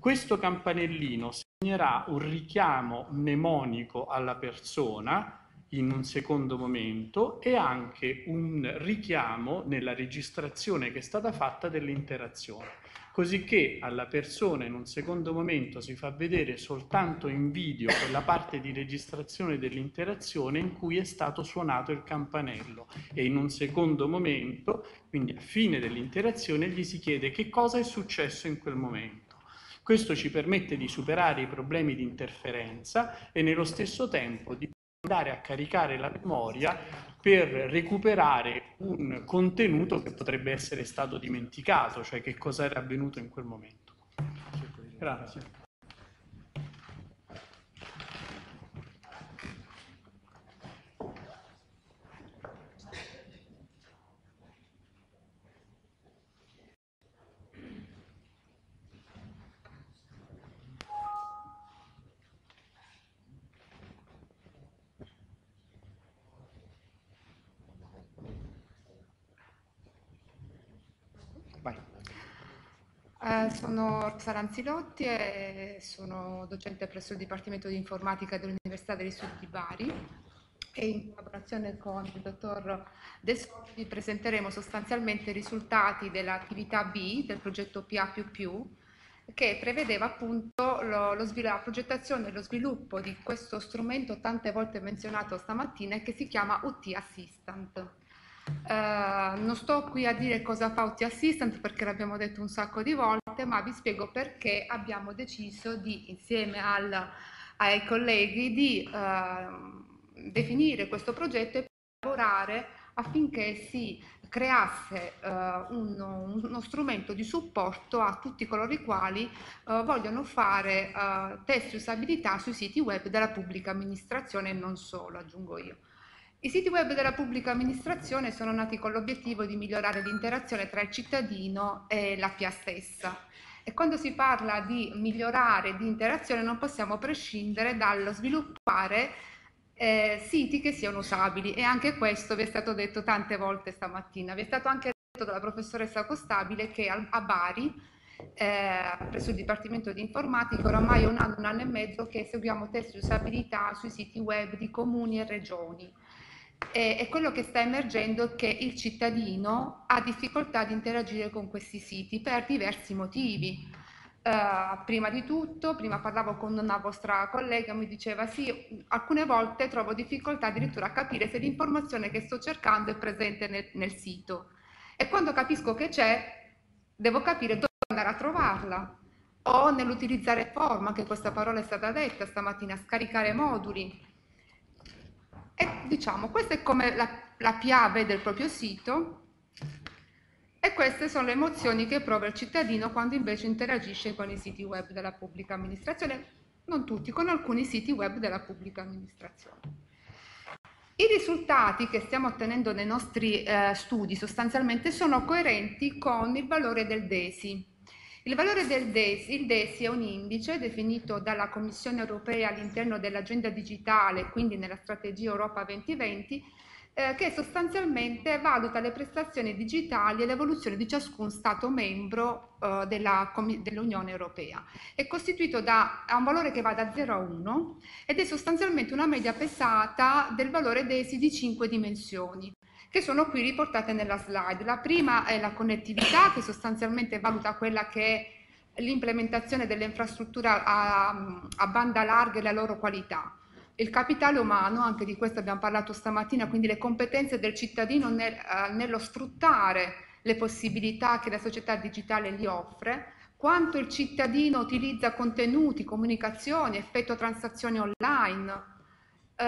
Questo campanellino segnerà un richiamo mnemonico alla persona in un secondo momento e anche un richiamo nella registrazione che è stata fatta dell'interazione, così che alla persona in un secondo momento si fa vedere soltanto in video quella parte di registrazione dell'interazione in cui è stato suonato il campanello, e in un secondo momento, quindi a fine dell'interazione, gli si chiede che cosa è successo in quel momento. Questo ci permette di superare i problemi di interferenza e nello stesso tempo di andare a caricare la memoria per recuperare un contenuto che potrebbe essere stato dimenticato, cioè che cosa era avvenuto in quel momento. Grazie. Eh, sono Rosa Lanzilotti e sono docente presso il Dipartimento di Informatica dell'Università degli Studi di Bari, e in collaborazione con il dottor Desolda vi presenteremo sostanzialmente i risultati dell'attività B del progetto P A plus plus, che prevedeva appunto lo, lo la progettazione e lo sviluppo di questo strumento tante volte menzionato stamattina, che si chiama UTAssistant. Uh, non sto qui a dire cosa fa UTAssistant perché l'abbiamo detto un sacco di volte, ma vi spiego perché abbiamo deciso di, insieme al, ai colleghi, di uh, definire questo progetto e lavorare affinché si creasse eh, un, uno strumento di supporto a tutti coloro i quali eh, vogliono fare eh, test di usabilità sui siti web della pubblica amministrazione e non solo, aggiungo io. I siti web della pubblica amministrazione sono nati con l'obiettivo di migliorare l'interazione tra il cittadino e la P A stessa. E quando si parla di migliorare di interazione non possiamo prescindere dallo sviluppare eh, siti che siano usabili, e anche questo vi è stato detto tante volte stamattina. Vi è stato anche detto dalla professoressa Costabile che a Bari, eh, presso il Dipartimento di Informatica, oramai è un anno, un anno e mezzo che eseguiamo test di usabilità sui siti web di comuni e regioni. E, e quello che sta emergendo è che il cittadino ha difficoltà di interagire con questi siti per diversi motivi. Uh, prima di tutto, prima parlavo con una vostra collega, mi diceva sì, alcune volte trovo difficoltà addirittura a capire se l'informazione che sto cercando è presente nel, nel sito, e quando capisco che c'è devo capire dove andare a trovarla, o nell'utilizzare form, anche questa parola è stata detta stamattina, scaricare moduli. E diciamo, questo è come la, la P A vede il proprio sito, e queste sono le emozioni che prova il cittadino quando invece interagisce con i siti web della pubblica amministrazione, non tutti, con alcuni siti web della pubblica amministrazione. I risultati che stiamo ottenendo nei nostri eh, studi sostanzialmente sono coerenti con il valore del DESI. Il valore del DESI, il DESI è un indice definito dalla Commissione europea all'interno dell'agenda digitale, quindi nella strategia Europa duemilaventi, eh, che sostanzialmente valuta le prestazioni digitali e l'evoluzione di ciascun Stato membro eh, dell'Unione Europea. È costituito da ha un valore che va da zero a uno ed è sostanzialmente una media pesata del valore DESI di cinque dimensioni, che sono qui riportate nella slide. La prima è la connettività, che sostanzialmente valuta quella che è l'implementazione delle infrastrutture a, a banda larga e la loro qualità. Il capitale umano, anche di questo abbiamo parlato stamattina, quindi le competenze del cittadino nel, eh, nello sfruttare le possibilità che la società digitale gli offre, quanto il cittadino utilizza contenuti, comunicazioni, effettua transazioni online. Uh,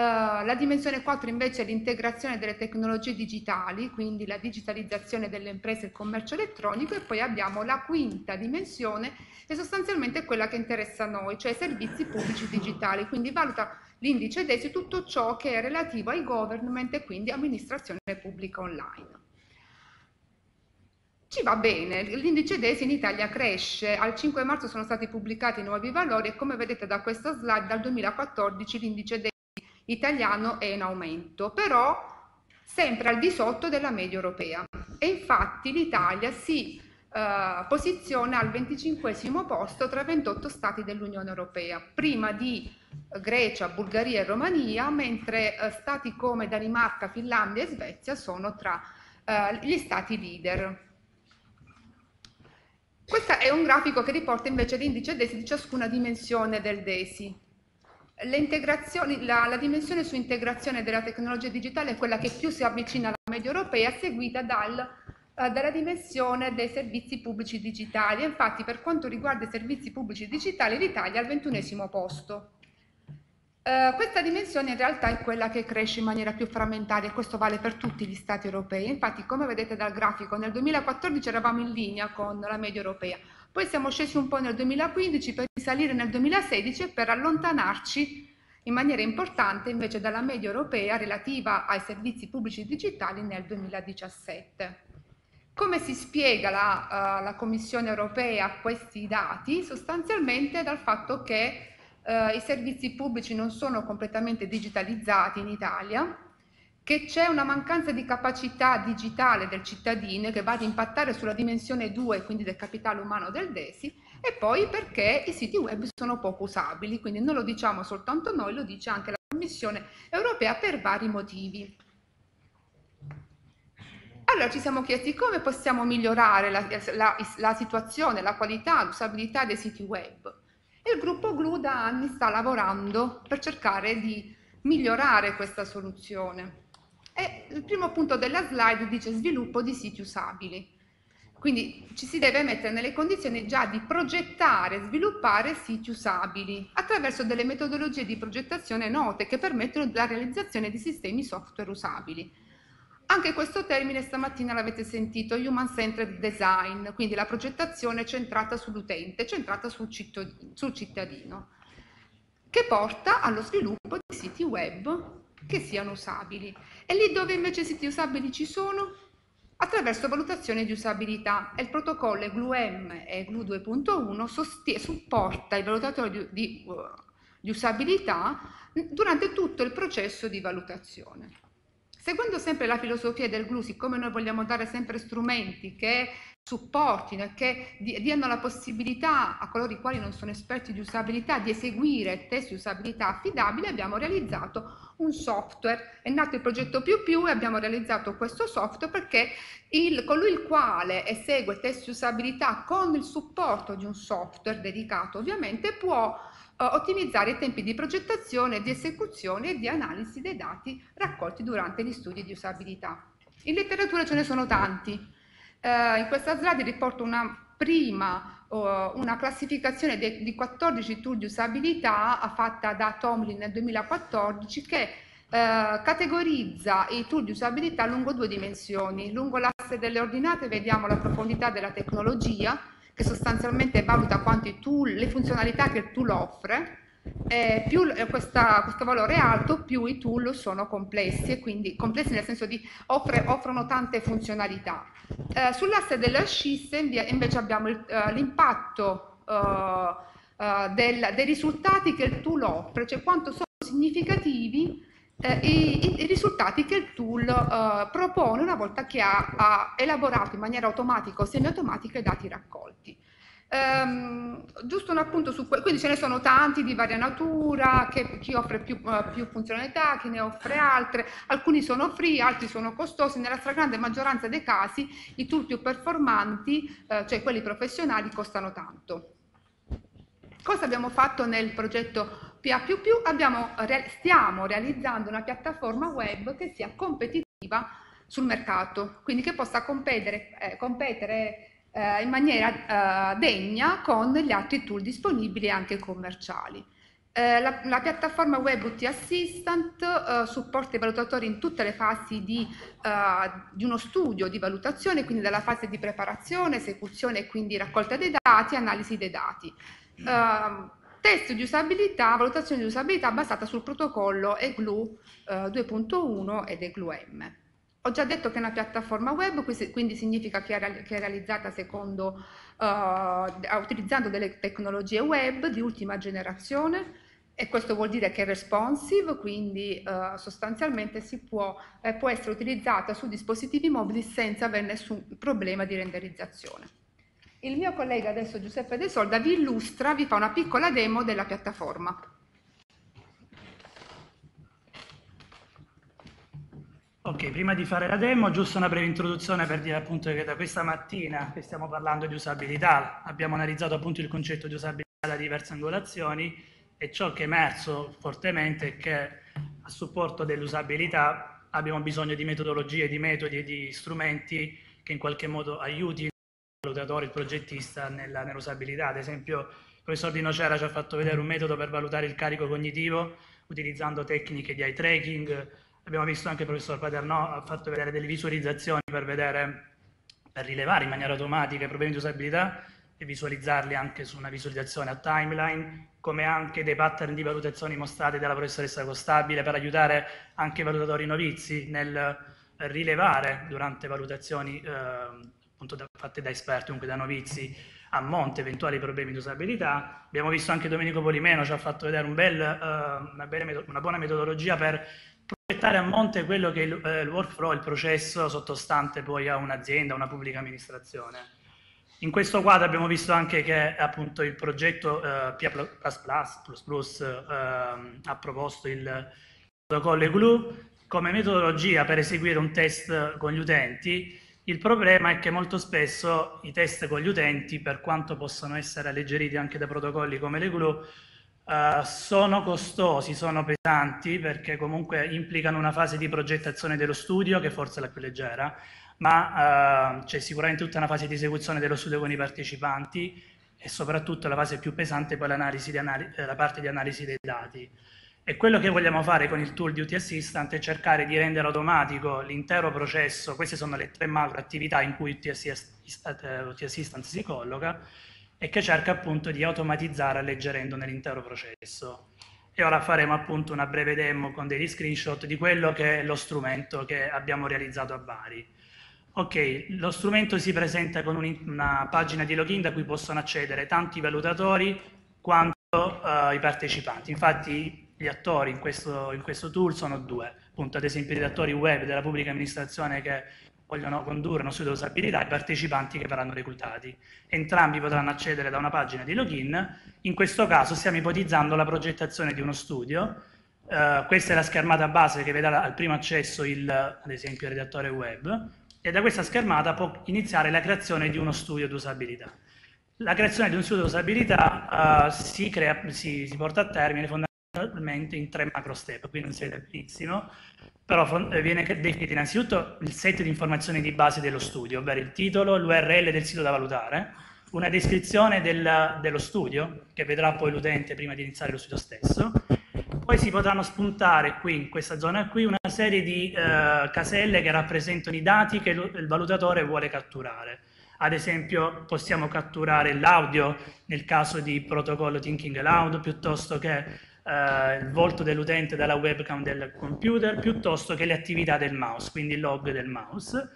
la dimensione quattro invece è l'integrazione delle tecnologie digitali, quindi la digitalizzazione delle imprese e il commercio elettronico, e poi abbiamo la quinta dimensione, che è sostanzialmente quella che interessa a noi, cioè i servizi pubblici digitali, quindi valuta l'indice DESI tutto ciò che è relativo ai government e quindi amministrazione pubblica online. Ci va bene, l'indice DESI in Italia cresce, al cinque marzo sono stati pubblicati nuovi valori e come vedete da questa slide dal duemilaquattordici l'indice DESI italiano è in aumento, però sempre al di sotto della media europea, e infatti l'Italia si eh, posiziona al venticinquesimo posto tra ventotto stati dell'Unione Europea, prima di Grecia, Bulgaria e Romania, mentre eh, stati come Danimarca, Finlandia e Svezia sono tra eh, gli stati leader. Questo è un grafico che riporta invece l'indice DESI di ciascuna dimensione del DESI. Le integrazioni, la, la dimensione su integrazione della tecnologia digitale è quella che più si avvicina alla media europea, seguita dal, eh, dalla dimensione dei servizi pubblici digitali. Infatti, per quanto riguarda i servizi pubblici digitali, l'Italia è al ventunesimo posto. Eh, questa dimensione in realtà è quella che cresce in maniera più frammentaria, e questo vale per tutti gli Stati europei. Infatti, come vedete dal grafico, nel duemilaquattordici eravamo in linea con la media europea. Poi siamo scesi un po' nel duemilaquindici per risalire nel duemilasedici e per allontanarci in maniera importante invece dalla media europea relativa ai servizi pubblici digitali nel duemiladiciassette. Come si spiega la, uh, la Commissione europea questi dati? Sostanzialmente dal fatto che uh, i servizi pubblici non sono completamente digitalizzati in Italia, che c'è una mancanza di capacità digitale del cittadino che va ad impattare sulla dimensione due, quindi del capitale umano del DESI, e poi perché i siti web sono poco usabili, quindi non lo diciamo soltanto noi, lo dice anche la Commissione europea per vari motivi. Allora ci siamo chiesti come possiamo migliorare la, la, la situazione, la qualità, l'usabilità dei siti web. E il gruppo GLU da anni sta lavorando per cercare di migliorare questa soluzione. E il primo punto della slide dice sviluppo di siti usabili, quindi ci si deve mettere nelle condizioni già di progettare e sviluppare siti usabili attraverso delle metodologie di progettazione note che permettono la realizzazione di sistemi software usabili. Anche questo termine stamattina l'avete sentito, human-centered design, quindi la progettazione centrata sull'utente, centrata sul cittadino, che porta allo sviluppo di siti web che siano usabili. E lì dove invece i siti usabili ci sono? Attraverso valutazione di usabilità. E il protocollo eGLU-M e eGLU due punto uno supporta i valutatori di, di, di usabilità durante tutto il processo di valutazione. Seguendo sempre la filosofia del GLU, siccome noi vogliamo dare sempre strumenti che supportino e che diano la possibilità a coloro i quali non sono esperti di usabilità di eseguire test di usabilità affidabili, abbiamo realizzato un software. È nato il progetto Più Più e abbiamo realizzato questo software perché il, colui il quale esegue test di usabilità con il supporto di un software dedicato ovviamente può ottimizzare i tempi di progettazione, di esecuzione e di analisi dei dati raccolti durante gli studi di usabilità. In letteratura ce ne sono tanti. Eh, in questa slide riporto una prima, oh, una classificazione de, di quattordici tool di usabilità fatta da Tomlin nel duemilaquattordici che eh, categorizza i tool di usabilità lungo due dimensioni. Lungo l'asse delle ordinate vediamo la profondità della tecnologia, che sostanzialmente valuta quanto i tool, le funzionalità che il tool offre, eh, più questa, questo valore è alto, più i tool sono complessi, e quindi complessi nel senso di offre, offrono tante funzionalità. Eh, sull'asse delle ascisse invece abbiamo eh, l'impatto eh, eh, dei risultati che il tool offre, cioè quanto sono significativi eh, i, i risultati che il tool eh, propone una volta che ha, ha elaborato in maniera automatica o semiautomatica i dati raccolti. Ehm, giusto un appunto su questo, quindi ce ne sono tanti di varia natura, che, chi offre più, uh, più funzionalità, chi ne offre altre, alcuni sono free, altri sono costosi. Nella stragrande maggioranza dei casi i tool più performanti, eh, cioè quelli professionali, costano tanto. Cosa abbiamo fatto nel progetto P A più più? Abbiamo, stiamo realizzando una piattaforma web che sia competitiva sul mercato, quindi che possa competere, eh, competere eh, in maniera eh, degna con gli altri tool disponibili anche commerciali. Eh, la, la piattaforma web UTAssistant eh, supporta i valutatori in tutte le fasi di, eh, di uno studio di valutazione, quindi dalla fase di preparazione, esecuzione e quindi raccolta dei dati, analisi dei dati. Eh, Test di usabilità, valutazione di usabilità basata sul protocollo eGLU due punto uno ed eGLU-M. Ho già detto che è una piattaforma web, quindi significa che è realizzata secondo, uh, utilizzando delle tecnologie web di ultima generazione, e questo vuol dire che è responsive, quindi uh, sostanzialmente si può, eh, può essere utilizzata su dispositivi mobili senza avere nessun problema di renderizzazione. Il mio collega adesso Giuseppe Desolda vi illustra, vi fa una piccola demo della piattaforma. Ok, prima di fare la demo, giusto una breve introduzione per dire appunto che da questa mattina che stiamo parlando di usabilità, abbiamo analizzato appunto il concetto di usabilità da diverse angolazioni, e ciò che è emerso fortemente è che a supporto dell'usabilità abbiamo bisogno di metodologie, di metodi e di strumenti che in qualche modo aiutino il valutatore, il progettista nell'usabilità. Ad esempio il professor Di Nocera ci ha fatto vedere un metodo per valutare il carico cognitivo utilizzando tecniche di eye tracking, abbiamo visto anche il professor Paternò ha fatto vedere delle visualizzazioni per, vedere, per rilevare in maniera automatica i problemi di usabilità e visualizzarli anche su una visualizzazione a timeline, come anche dei pattern di valutazioni mostrati dalla professoressa Costabile per aiutare anche i valutatori novizi nel rilevare durante valutazioni eh, Da, fatte da esperti, comunque da novizi, a monte eventuali problemi di usabilità. Abbiamo visto anche Domenico Polimeno ci ha fatto vedere un bel, uh, una, bella, una buona metodologia per progettare a monte quello che è il, eh, il workflow, il processo sottostante poi a un'azienda, a una pubblica amministrazione. In questo quadro abbiamo visto anche che appunto il progetto uh, P A plus plus uh, ha proposto il protocollo eGLU come metodologia per eseguire un test con gli utenti. Il problema è che molto spesso i test con gli utenti, per quanto possano essere alleggeriti anche da protocolli come l'eGLU, eh, sono costosi, sono pesanti, perché comunque implicano una fase di progettazione dello studio, che forse è la più leggera, ma eh, c'è sicuramente tutta una fase di esecuzione dello studio con i partecipanti e soprattutto la fase più pesante è poi l'analisi di anal- la parte di analisi dei dati. E quello che vogliamo fare con il tool di UTAssistant è cercare di rendere automatico l'intero processo. Queste sono le tre macro attività in cui UTAssistant si colloca e che cerca appunto di automatizzare alleggerendo nell'intero processo. E ora faremo appunto una breve demo con degli screenshot di quello che è lo strumento che abbiamo realizzato a Bari. Ok, lo strumento si presenta con una pagina di login da cui possono accedere tanto i valutatori quanto uh, i partecipanti. Infatti gli attori in questo, in questo tool sono due, appunto ad esempio gli attori web della pubblica amministrazione che vogliono condurre una studio di usabilità e i partecipanti che verranno reclutati. Entrambi potranno accedere da una pagina di login. In questo caso stiamo ipotizzando la progettazione di uno studio. Uh, questa è la schermata base che vedrà al primo accesso il, ad esempio il redattore web, e da questa schermata può iniziare la creazione di uno studio di usabilità. La creazione di un studio di usabilità uh, si, crea, si, si porta a termine fondamentalmente in tre macro step, qui non si vede benissimo, però viene definito innanzitutto il set di informazioni di base dello studio, ovvero il titolo, l'U R L del sito da valutare, una descrizione del, dello studio, che vedrà poi l'utente prima di iniziare lo studio stesso. Poi si potranno spuntare qui, in questa zona qui, una serie di eh, caselle che rappresentano i dati che il valutatore vuole catturare. Ad esempio possiamo catturare l'audio nel caso di protocollo Thinking Aloud, piuttosto che Uh, il volto dell'utente dalla webcam del computer, piuttosto che le attività del mouse, quindi il log del mouse.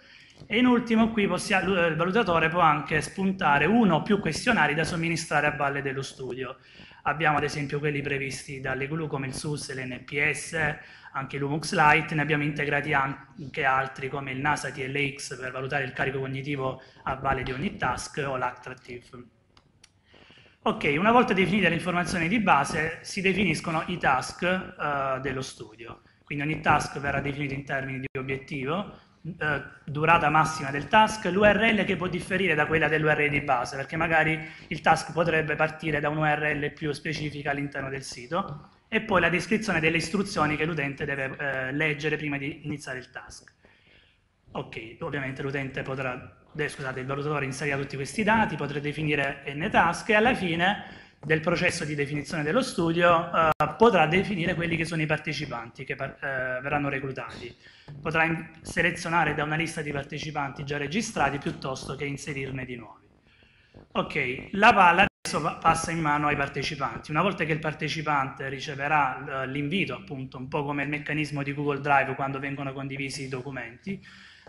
E in ultimo qui possiamo, il valutatore può anche spuntare uno o più questionari da somministrare a valle dello studio. Abbiamo ad esempio quelli previsti dall'eGLU come il S U S, l'N P S, anche l'U M U X Lite, ne abbiamo integrati anche altri come il NASA T L X per valutare il carico cognitivo a valle di ogni task o l'Actrative. Ok, una volta definite le informazioni di base si definiscono i task uh, dello studio, quindi ogni task verrà definito in termini di obiettivo, uh, durata massima del task, l'U R L che può differire da quella dell'U R L di base, perché magari il task potrebbe partire da un'U R L più specifica all'interno del sito, e poi la descrizione delle istruzioni che l'utente deve uh, leggere prima di iniziare il task. Ok, ovviamente l'utente potrà... Scusate, il valutatore inserirà tutti questi dati, potrà definire n task e alla fine del processo di definizione dello studio eh, potrà definire quelli che sono i partecipanti che eh, verranno reclutati. Potrà selezionare da una lista di partecipanti già registrati piuttosto che inserirne di nuovi. Ok, la palla adesso passa in mano ai partecipanti. Una volta che il partecipante riceverà eh, l'invito, appunto, un po' come il meccanismo di Google Drive quando vengono condivisi i documenti,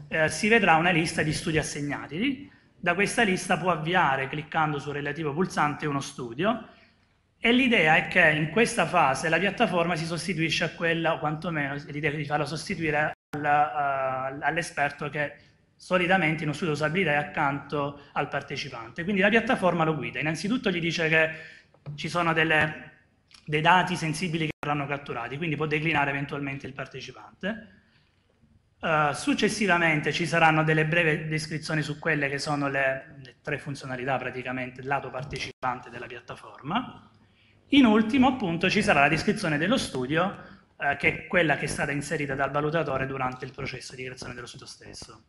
Eh, si vedrà una lista di studi assegnati. Da questa lista può avviare cliccando sul relativo pulsante uno studio, e l'idea è che in questa fase la piattaforma si sostituisce a quella, o quantomeno l'idea di farla sostituire alla, uh, all'esperto che solitamente in uno studio usabilità è accanto al partecipante. Quindi la piattaforma lo guida, innanzitutto gli dice che ci sono delle, dei dati sensibili che verranno catturati, quindi può declinare eventualmente il partecipante. Uh, successivamente ci saranno delle breve descrizioni su quelle che sono le, le tre funzionalità praticamente del lato partecipante della piattaforma. In ultimo appunto ci sarà la descrizione dello studio uh, che è quella che è stata inserita dal valutatore durante il processo di creazione dello studio stesso.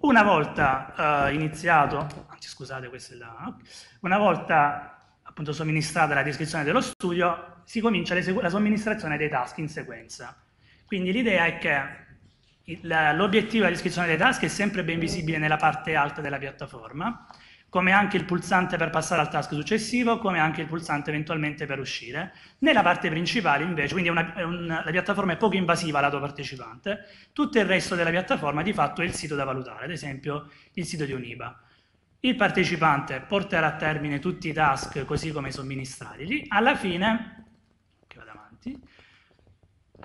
Una volta uh, iniziato, anzi scusate questa è la, una volta appunto somministrata la descrizione dello studio si comincia la somministrazione dei task in sequenza. Quindi l'idea è che l'obiettivo della descrizione dei task è sempre ben visibile nella parte alta della piattaforma, come anche il pulsante per passare al task successivo, come anche il pulsante eventualmente per uscire. Nella parte principale invece, quindi una, una, la piattaforma è poco invasiva lato partecipante, tutto il resto della piattaforma di fatto è il sito da valutare, ad esempio il sito di Uniba. Il partecipante porterà a termine tutti i task così come somministratili, alla fine, che vado avanti,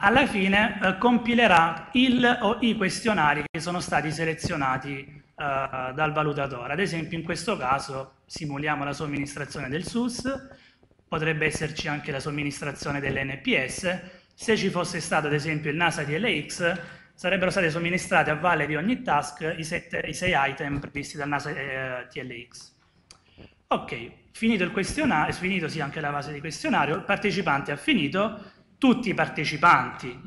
alla fine eh, compilerà il o i questionari che sono stati selezionati eh, dal valutatore. Ad esempio in questo caso simuliamo la somministrazione del S U S, potrebbe esserci anche la somministrazione dell'N P S, se ci fosse stato ad esempio il NASA T L X sarebbero state somministrate a valle di ogni task i, sette, i sei item previsti dal NASA eh, T L X. Ok, finito il questionario, finito sì anche la fase di questionario, il partecipante ha finito, tutti i partecipanti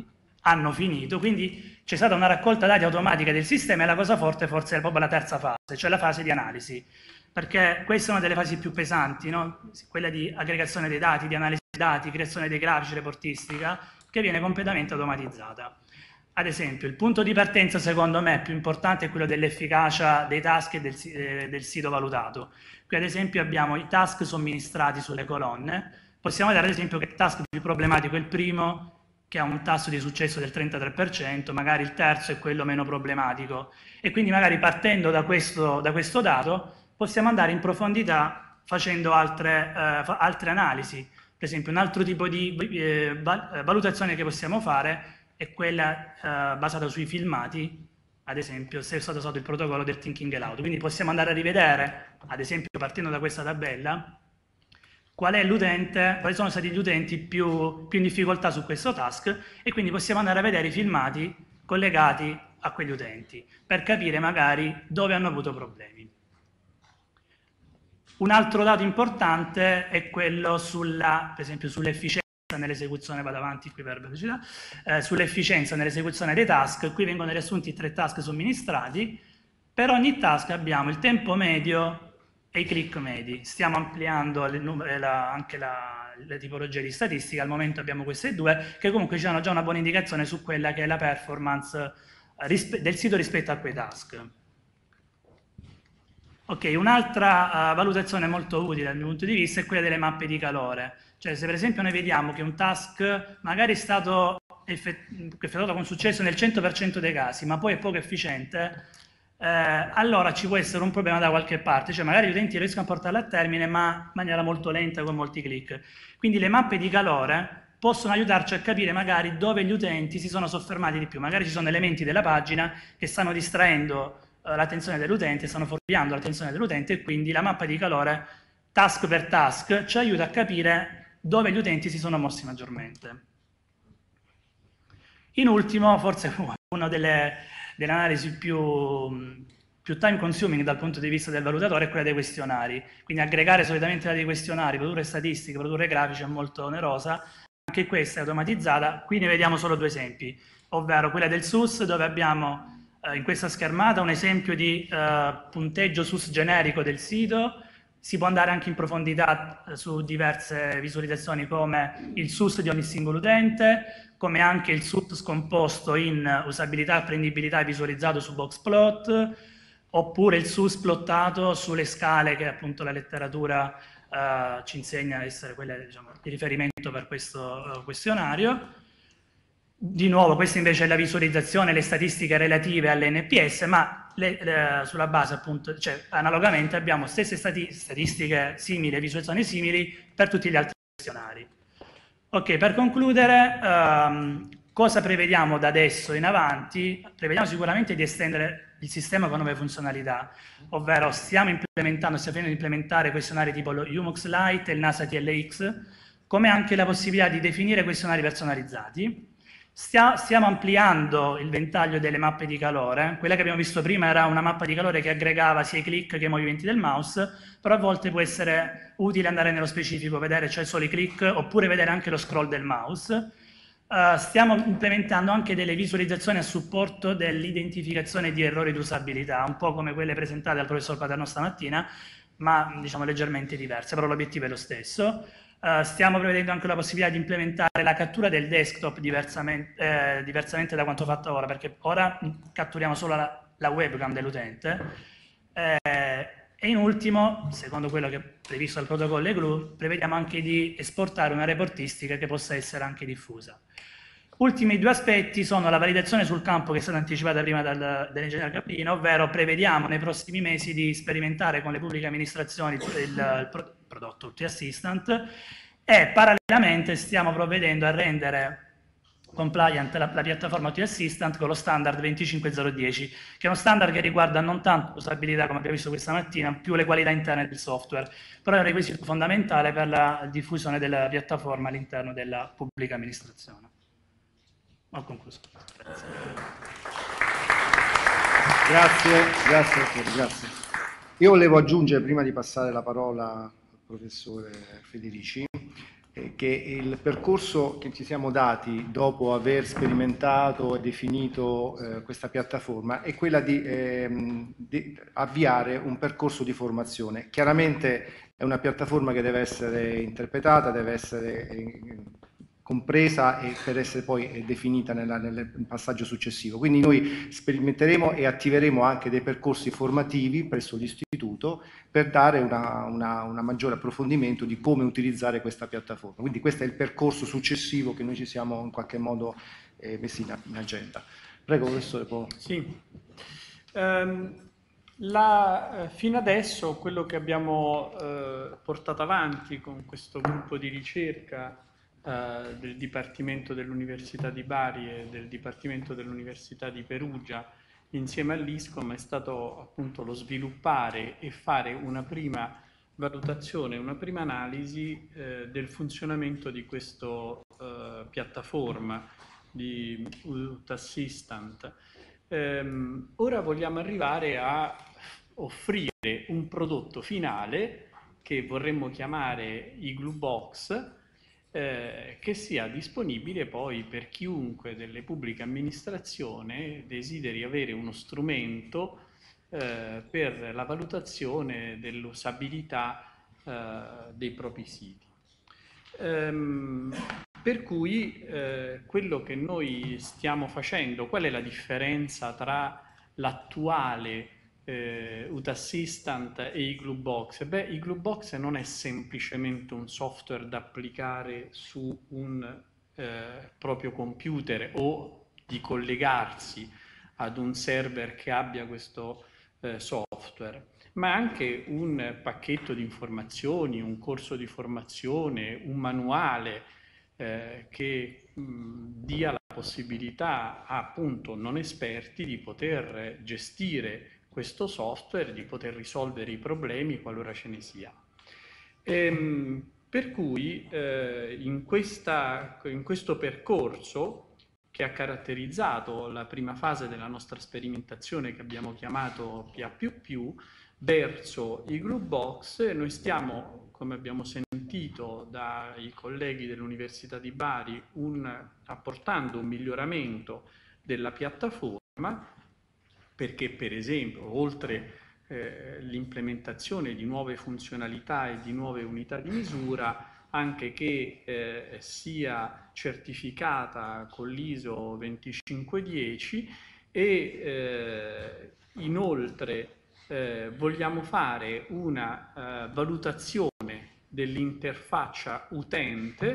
hanno finito, quindi c'è stata una raccolta dati automatica del sistema e la cosa forte forse è proprio la terza fase, cioè la fase di analisi, perché questa è una delle fasi più pesanti, no? Quella di aggregazione dei dati, di analisi dei dati, creazione dei grafici, reportistica, che viene completamente automatizzata. Ad esempio, il punto di partenza secondo me più importante è quello dell'efficacia dei task e del, eh, del sito valutato. Qui ad esempio abbiamo i task somministrati sulle colonne. Possiamo dare ad esempio che il task più problematico è il primo, che ha un tasso di successo del trentatré per cento, magari il terzo è quello meno problematico, e quindi magari partendo da questo, da questo dato possiamo andare in profondità facendo altre, eh, altre analisi. Per esempio un altro tipo di eh, valutazione che possiamo fare è quella eh, basata sui filmati, ad esempio se è stato usato il protocollo del Thinking Aloud. Quindi possiamo andare a rivedere, ad esempio partendo da questa tabella, qual è l'utente, quali sono stati gli utenti più, più in difficoltà su questo task, e quindi possiamo andare a vedere i filmati collegati a quegli utenti per capire magari dove hanno avuto problemi. Un altro dato importante è quello sulla, per esempio, sull'efficienza nell'esecuzione, vado avanti qui per velocità, eh, sull'efficienza nell'esecuzione dei task. Qui vengono riassunti i tre task somministrati. Per ogni task abbiamo il tempo medio e i click medi. Stiamo ampliando le, la, anche la, la tipologia di statistica, al momento abbiamo queste due, che comunque ci danno già una buona indicazione su quella che è la performance del sito rispetto a quei task. Ok, un'altra uh, valutazione molto utile dal mio punto di vista è quella delle mappe di calore. Cioè se per esempio noi vediamo che un task magari è stato effettuato con successo nel cento per cento dei casi, ma poi è poco efficiente, eh, allora ci può essere un problema da qualche parte, cioè magari gli utenti riescono a portarlo a termine ma in maniera molto lenta, con molti click. Quindi le mappe di calore possono aiutarci a capire magari dove gli utenti si sono soffermati di più, magari ci sono elementi della pagina che stanno distraendo l'attenzione dell'utente, stanno fuorviando l'attenzione dell'utente, e quindi la mappa di calore task per task ci aiuta a capire dove gli utenti si sono mossi maggiormente. In ultimo, forse una delle, delle analisi più, più time consuming dal punto di vista del valutatore è quella dei questionari. Quindi aggregare solitamente dati questionari, produrre statistiche, produrre grafici è molto onerosa, anche questa è automatizzata. Qui ne vediamo solo due esempi, ovvero quella del S U S, dove abbiamo in questa schermata un esempio di uh, punteggio S U S generico del sito. Si può andare anche in profondità su diverse visualizzazioni, come il S U S di ogni singolo utente, come anche il S U S scomposto in usabilità, apprendibilità e visualizzato su box plot, oppure il S U S plottato sulle scale che appunto la letteratura uh, ci insegna a essere quella, diciamo, di riferimento per questo uh, questionario. Di nuovo, questa invece è la visualizzazione, le statistiche relative all'N P S, ma le, le, sulla base appunto, cioè analogamente abbiamo stesse stati, statistiche simili, visualizzazioni simili per tutti gli altri questionari. Ok, per concludere, um, cosa prevediamo da adesso in avanti? Prevediamo sicuramente di estendere il sistema con nuove funzionalità, ovvero stiamo implementando, stiamo finendo di implementare questionari tipo lo U MOX Lite e il NASA T L X, come anche la possibilità di definire questionari personalizzati. Stiamo ampliando il ventaglio delle mappe di calore. Quella che abbiamo visto prima era una mappa di calore che aggregava sia i click che i movimenti del mouse, però a volte può essere utile andare nello specifico, vedere cioè solo i click, oppure vedere anche lo scroll del mouse. Uh, stiamo implementando anche delle visualizzazioni a supporto dell'identificazione di errori di usabilità, un po' come quelle presentate dal professor Paternò stamattina, ma diciamo leggermente diverse, però l'obiettivo è lo stesso. Uh, stiamo prevedendo anche la possibilità di implementare la cattura del desktop diversamente, eh, diversamente da quanto fatto ora, perché ora catturiamo solo la, la webcam dell'utente. Eh, e in ultimo, secondo quello che è previsto dal protocollo eGLU, prevediamo anche di esportare una reportistica che possa essere anche diffusa. Ultimi due aspetti sono la validazione sul campo, che è stata anticipata prima dall'ingegnere Gaudino, ovvero prevediamo nei prossimi mesi di sperimentare con le pubbliche amministrazioni il, il prodotto prodotto UTAssistant, e parallelamente stiamo provvedendo a rendere compliant la, la piattaforma UTAssistant con lo standard venticinque zero dieci, che è uno standard che riguarda non tanto l'usabilità, come abbiamo visto questa mattina, più le qualità interne del software, però è un requisito fondamentale per la diffusione della piattaforma all'interno della pubblica amministrazione. Ho concluso. Grazie. Grazie, grazie, grazie. Io volevo aggiungere, prima di passare la parola al professore Federici, eh, che il percorso che ci siamo dati dopo aver sperimentato e definito eh, questa piattaforma è quella di, eh, di avviare un percorso di formazione. Chiaramente è una piattaforma che deve essere interpretata, deve essere eh, compresa e per essere poi definita nella, nel passaggio successivo. Quindi noi sperimenteremo e attiveremo anche dei percorsi formativi presso l'istituto per dare una, una, una maggiore approfondimento di come utilizzare questa piattaforma. Quindi questo è il percorso successivo che noi ci siamo in qualche modo eh, messi in, in agenda. Prego professore. Può... Sì. Um... La, eh, fino adesso quello che abbiamo eh, portato avanti con questo gruppo di ricerca eh, del Dipartimento dell'Università di Bari e del Dipartimento dell'Università di Perugia insieme all'ISCOM è stato appunto lo sviluppare e fare una prima valutazione, una prima analisi eh, del funzionamento di questa eh, piattaforma di UTAssistant. Ehm, ora vogliamo arrivare a offrire un prodotto finale che vorremmo chiamare eGLU-box, eh, che sia disponibile poi per chiunque delle pubbliche amministrazioni desideri avere uno strumento eh, per la valutazione dell'usabilità eh, dei propri siti. Ehm, Per cui eh, quello che noi stiamo facendo, qual è la differenza tra l'attuale eh, UTAssistant e eGLU-box? Beh, eGLU-box non è semplicemente un software da applicare su un eh, proprio computer o di collegarsi ad un server che abbia questo eh, software, ma anche un pacchetto di informazioni, un corso di formazione, un manuale, Eh, che mh, dia la possibilità a appunto non esperti di poter gestire questo software, di poter risolvere i problemi qualora ce ne sia. Ehm, per cui eh, in, questa, in questo percorso che ha caratterizzato la prima fase della nostra sperimentazione che abbiamo chiamato P A plus plus verso eGLU-box, noi stiamo, come abbiamo sentito dai colleghi dell'Università di Bari, un, apportando un miglioramento della piattaforma, perché per esempio oltre eh, l'implementazione di nuove funzionalità e di nuove unità di misura, anche che eh, sia certificata con l'ISO venticinque dieci e eh, inoltre Eh, vogliamo fare una eh, valutazione dell'interfaccia utente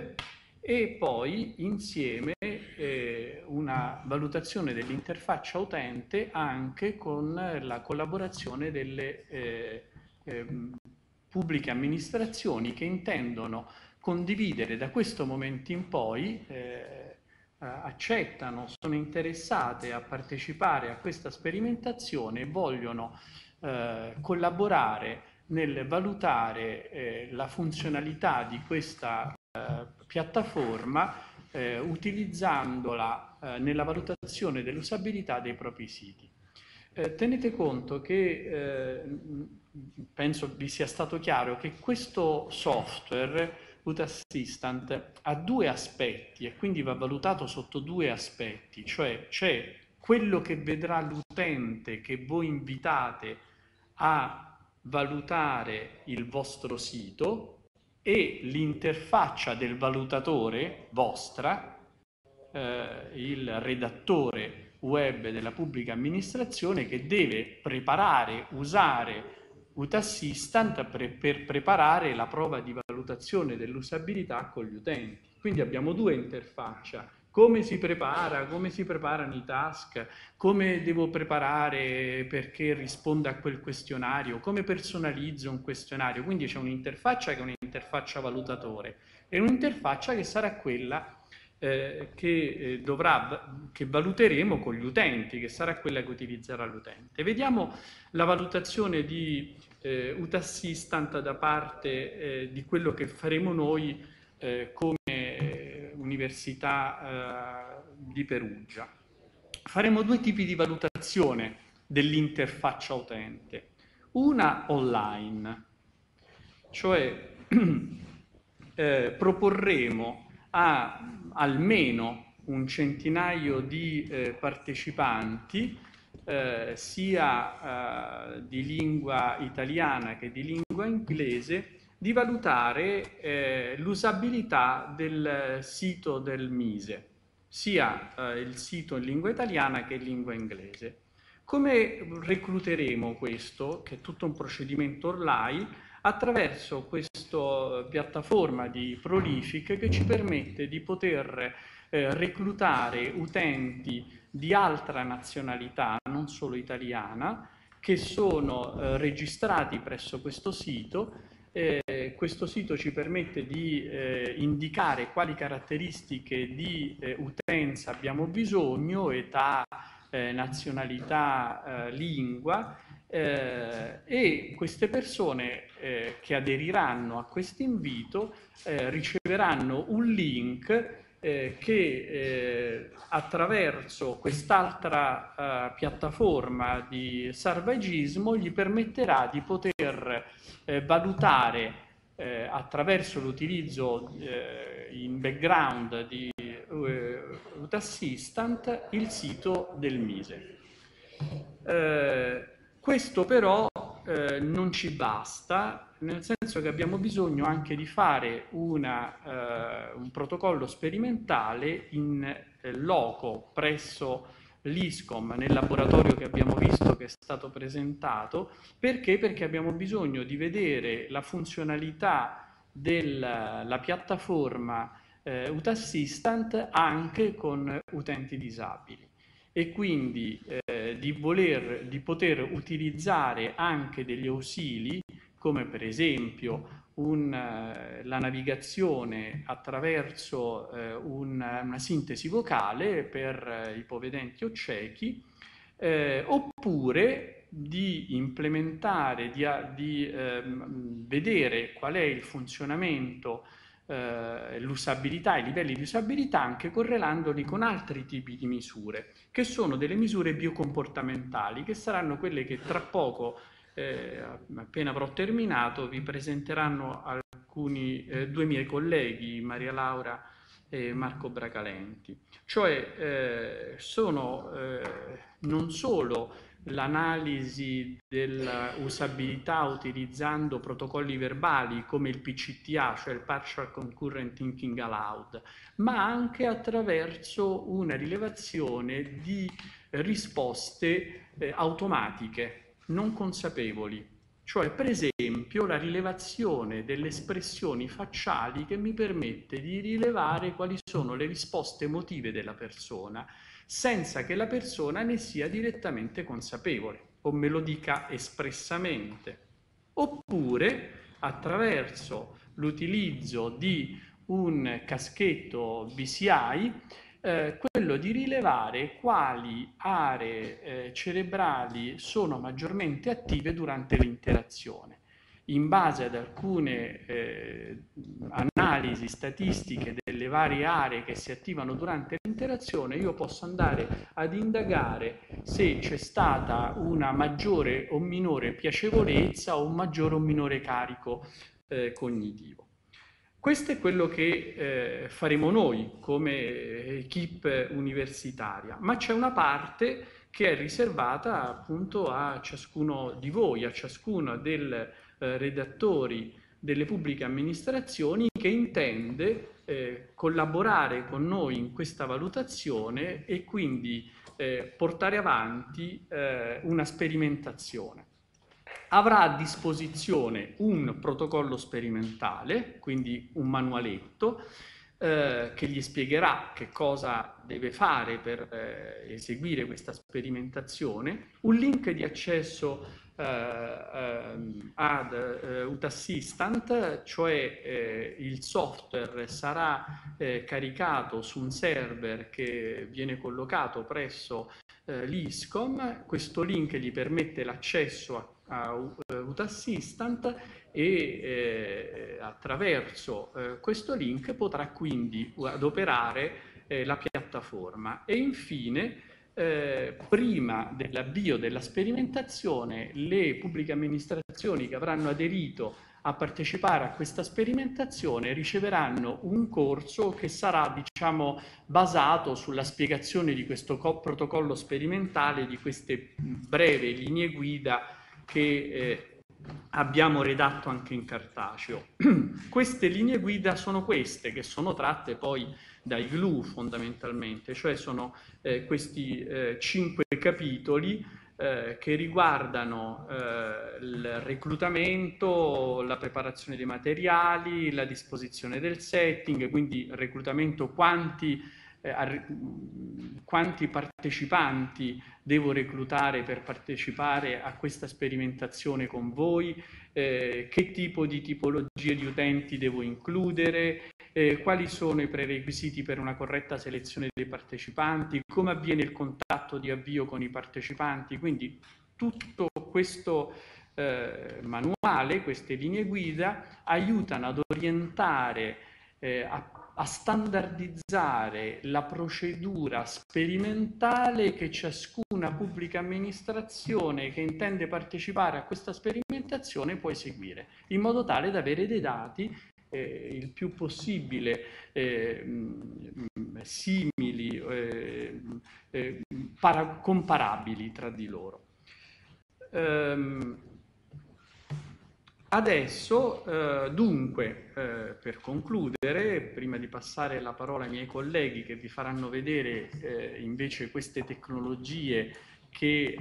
e poi insieme eh, una valutazione dell'interfaccia utente anche con la collaborazione delle eh, eh, pubbliche amministrazioni che intendono condividere da questo momento in poi, eh, accettano, sono interessate a partecipare a questa sperimentazione e vogliono Eh, collaborare nel valutare eh, la funzionalità di questa eh, piattaforma eh, utilizzandola eh, nella valutazione dell'usabilità dei propri siti. Eh, tenete conto che, eh, penso vi sia stato chiaro, che questo software UTAssistant ha due aspetti e quindi va valutato sotto due aspetti, cioè c'è quello che vedrà l'utente che voi invitate a valutare il vostro sito e l'interfaccia del valutatore vostra, eh, il redattore web della pubblica amministrazione che deve preparare, usare UTAssistant per, per preparare la prova di valutazione dell'usabilità con gli utenti. Quindi abbiamo due interfacce. Come si prepara, come si preparano i task, come devo preparare perché risponda a quel questionario, come personalizzo un questionario. Quindi c'è un'interfaccia che è un'interfaccia valutatore e un'interfaccia che sarà quella eh, che, dovrà, che valuteremo con gli utenti, che sarà quella che utilizzerà l'utente. Vediamo la valutazione di eh, UTAssistant da parte eh, di quello che faremo noi eh, come Università eh, di Perugia. Faremo due tipi di valutazione dell'interfaccia utente. Una online, cioè eh, proporremo a almeno un centinaio di eh, partecipanti eh, sia eh, di lingua italiana che di lingua inglese di valutare eh, l'usabilità del sito del MISE, sia eh, il sito in lingua italiana che in lingua inglese. Come recluteremo questo, che è tutto un procedimento online, attraverso questa piattaforma di Prolific che ci permette di poter eh, reclutare utenti di altra nazionalità, non solo italiana, che sono eh, registrati presso questo sito. Eh, questo sito ci permette di eh, indicare quali caratteristiche di eh, utenza abbiamo bisogno, età, eh, nazionalità, eh, lingua, Eh, e queste persone eh, che aderiranno a questo invito eh, riceveranno un link eh, che eh, attraverso quest'altra eh, piattaforma di sarvagismo gli permetterà di poter eh, valutare eh, attraverso l'utilizzo eh, in background di eh, UTAssistant il sito del MISE. Eh, Questo però eh, non ci basta, nel senso che abbiamo bisogno anche di fare una, eh, un protocollo sperimentale in eh, loco presso l'ISCOM, nel laboratorio che abbiamo visto che è stato presentato. Perché? Perché abbiamo bisogno di vedere la funzionalità della piattaforma eh, UTAssistant anche con utenti disabili. E quindi eh, di, voler, di poter utilizzare anche degli ausili, come per esempio un, la navigazione attraverso eh, un, una sintesi vocale per eh, ipovedenti o ciechi, eh, oppure di implementare, di, di eh, vedere qual è il funzionamento, Uh, l'usabilità, i livelli di usabilità, anche correlandoli con altri tipi di misure, che sono delle misure biocomportamentali, che saranno quelle che tra poco, eh, appena avrò terminato, vi presenteranno alcuni eh, due miei colleghi, Maria Laura e Marco Bracalenti. Cioè eh, sono eh, non solo l'analisi dell'usabilità utilizzando protocolli verbali come il P C T A, cioè il Partial Concurrent Thinking Aloud, ma anche attraverso una rilevazione di risposte eh, automatiche, non consapevoli. Cioè, per esempio, la rilevazione delle espressioni facciali che mi permette di rilevare quali sono le risposte emotive della persona, senza che la persona ne sia direttamente consapevole o me lo dica espressamente. Oppure, attraverso l'utilizzo di un caschetto B C I, eh, quello di rilevare quali aree eh, cerebrali sono maggiormente attive durante l'interazione. In base ad alcune eh, analisi statistiche delle varie aree che si attivano durante l'interazione, io posso andare ad indagare se c'è stata una maggiore o minore piacevolezza o un maggiore o minore carico eh, cognitivo. Questo è quello che eh, faremo noi come equipe universitaria, ma c'è una parte che è riservata appunto a ciascuno di voi, a ciascuno del redattori delle pubbliche amministrazioni che intende eh, collaborare con noi in questa valutazione e quindi eh, portare avanti eh, una sperimentazione. Avrà a disposizione un protocollo sperimentale, quindi un manualetto, eh, che gli spiegherà che cosa deve fare per eh, eseguire questa sperimentazione, un link di accesso Uh, uh, ad uh, UTAssistant, cioè uh, il software sarà uh, caricato su un server che viene collocato presso uh, l'ISCOM. Questo link gli permette l'accesso a, a uh, UTAssistant e uh, attraverso uh, questo link potrà quindi adoperare uh, la piattaforma. E infine, Eh, prima dell'avvio della sperimentazione, le pubbliche amministrazioni che avranno aderito a partecipare a questa sperimentazione riceveranno un corso che sarà, diciamo, basato sulla spiegazione di questo protocollo sperimentale, di queste breve linee guida che eh, abbiamo redatto anche in cartaceo. Queste linee guida sono queste, che sono tratte poi dai GLU fondamentalmente, cioè sono eh, questi eh, cinque capitoli eh, che riguardano eh, il reclutamento, la preparazione dei materiali, la disposizione del setting, quindi reclutamento, quanti A quanti partecipanti devo reclutare per partecipare a questa sperimentazione con voi, eh, che tipo di tipologie di utenti devo includere, eh, quali sono i prerequisiti per una corretta selezione dei partecipanti, come avviene il contatto di avvio con i partecipanti. Quindi tutto questo eh, manuale, queste linee guida aiutano ad orientare, eh, a a standardizzare la procedura sperimentale che ciascuna pubblica amministrazione che intende partecipare a questa sperimentazione può eseguire, in modo tale da avere dei dati eh, il più possibile eh, mh, simili, eh, eh, para- comparabili tra di loro. Ehm, Adesso, eh, dunque, eh, per concludere, prima di passare la parola ai miei colleghi che vi faranno vedere eh, invece queste tecnologie che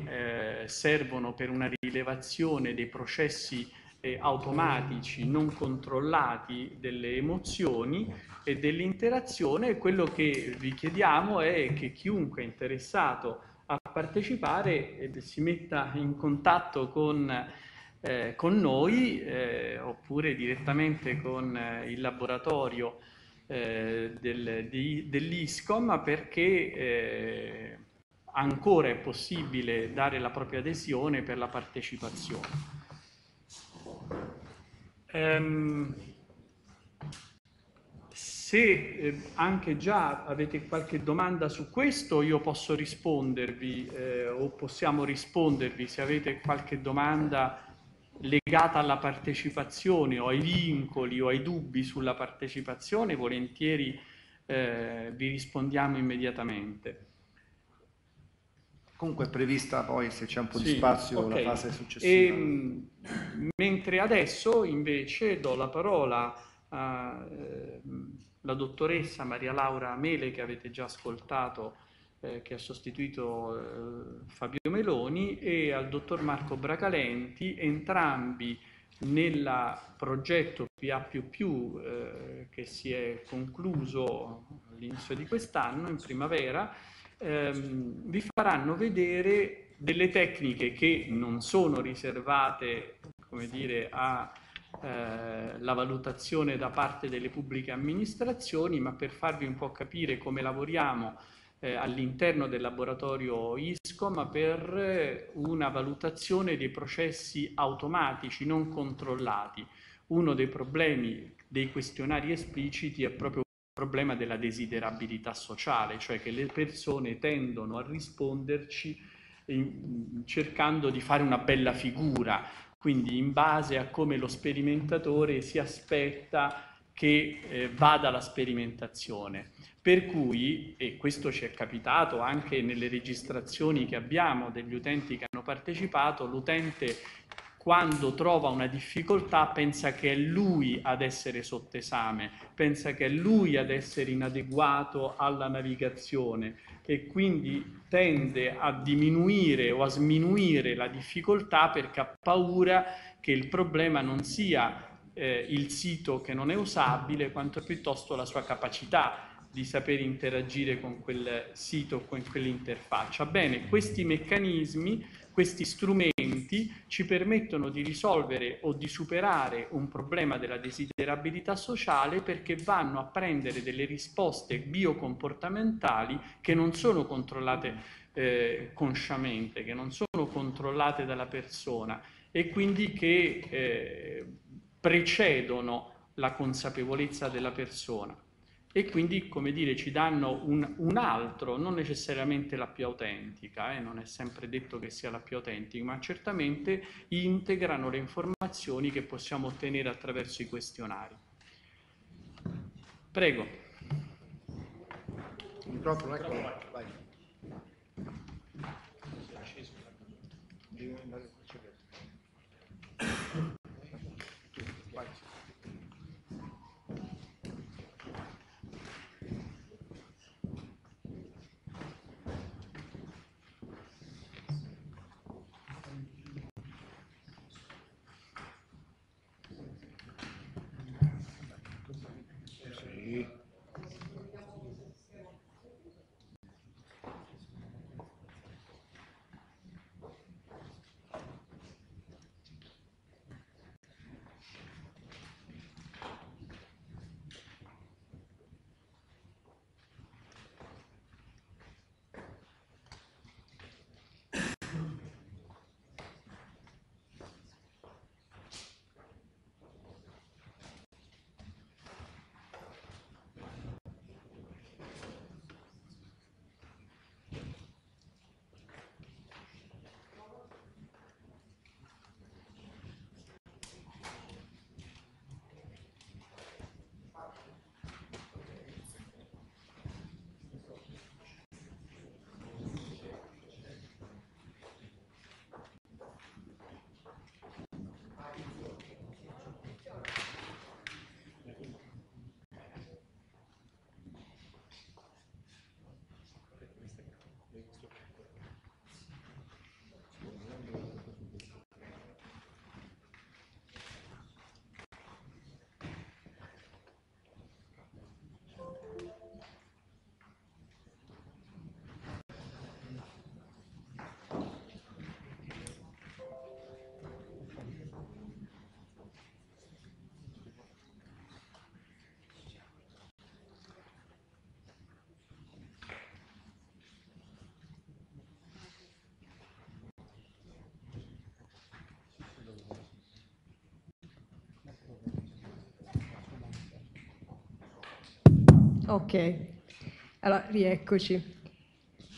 eh, servono per una rilevazione dei processi eh, automatici non controllati delle emozioni e dell'interazione, quello che vi chiediamo è che chiunque è interessato a partecipare eh, si metta in contatto con Eh, con noi eh, oppure direttamente con eh, il laboratorio eh, del, di, dell'ISCOM, perché eh, ancora è possibile dare la propria adesione per la partecipazione. Ehm, se eh, anche già avete qualche domanda su questo, io posso rispondervi eh, o possiamo rispondervi se avete qualche domanda legata alla partecipazione o ai vincoli o ai dubbi sulla partecipazione. Volentieri eh, vi rispondiamo immediatamente. Comunque è prevista poi, se c'è un po' sì, di spazio, okay, la fase successiva. E, mentre adesso invece do la parola alla dottoressa Maria Laura Mele, che avete già ascoltato, che ha sostituito eh, Fabio Meloni, e al dottor Marco Bracalenti, entrambi nel progetto P A più più, eh, che si è concluso all'inizio di quest'anno, in primavera. Ehm, vi faranno vedere delle tecniche che non sono riservate, come dire, a Eh, la valutazione da parte delle pubbliche amministrazioni, ma per farvi un po' capire come lavoriamo Eh, all'interno del laboratorio ISCOM per eh, una valutazione dei processi automatici non controllati. Uno dei problemi dei questionari espliciti è proprio il problema della desiderabilità sociale, cioè che le persone tendono a risponderci in, cercando di fare una bella figura, quindi in base a come lo sperimentatore si aspetta che eh, vada la sperimentazione. Per cui, e questo ci è capitato anche nelle registrazioni che abbiamo degli utenti che hanno partecipato, l'utente quando trova una difficoltà pensa che è lui ad essere sotto esame, pensa che è lui ad essere inadeguato alla navigazione e quindi tende a diminuire o a sminuire la difficoltà perché ha paura che il problema non sia Eh, il sito che non è usabile, quanto piuttosto la sua capacità di saper interagire con quel sito, con quell'interfaccia. Bene, questi meccanismi, questi strumenti ci permettono di risolvere o di superare un problema della desiderabilità sociale perché vanno a prendere delle risposte biocomportamentali che non sono controllate eh, consciamente, che non sono controllate dalla persona e quindi che eh, precedono la consapevolezza della persona e quindi, come dire, ci danno un, un altro, non necessariamente la più autentica, eh, non è sempre detto che sia la più autentica, ma certamente integrano le informazioni che possiamo ottenere attraverso i questionari. Prego. Il microfono, ecco. Vai. colleghi. Ok, allora rieccoci.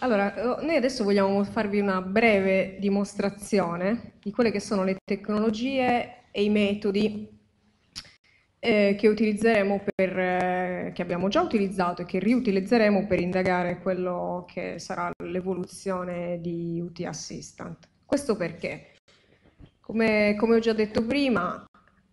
Allora, noi adesso vogliamo farvi una breve dimostrazione di quelle che sono le tecnologie e i metodi eh, che utilizzeremo per, eh, che abbiamo già utilizzato e che riutilizzeremo per indagare quello che sarà l'evoluzione di UTAssistant. Questo perché, come, come ho già detto prima,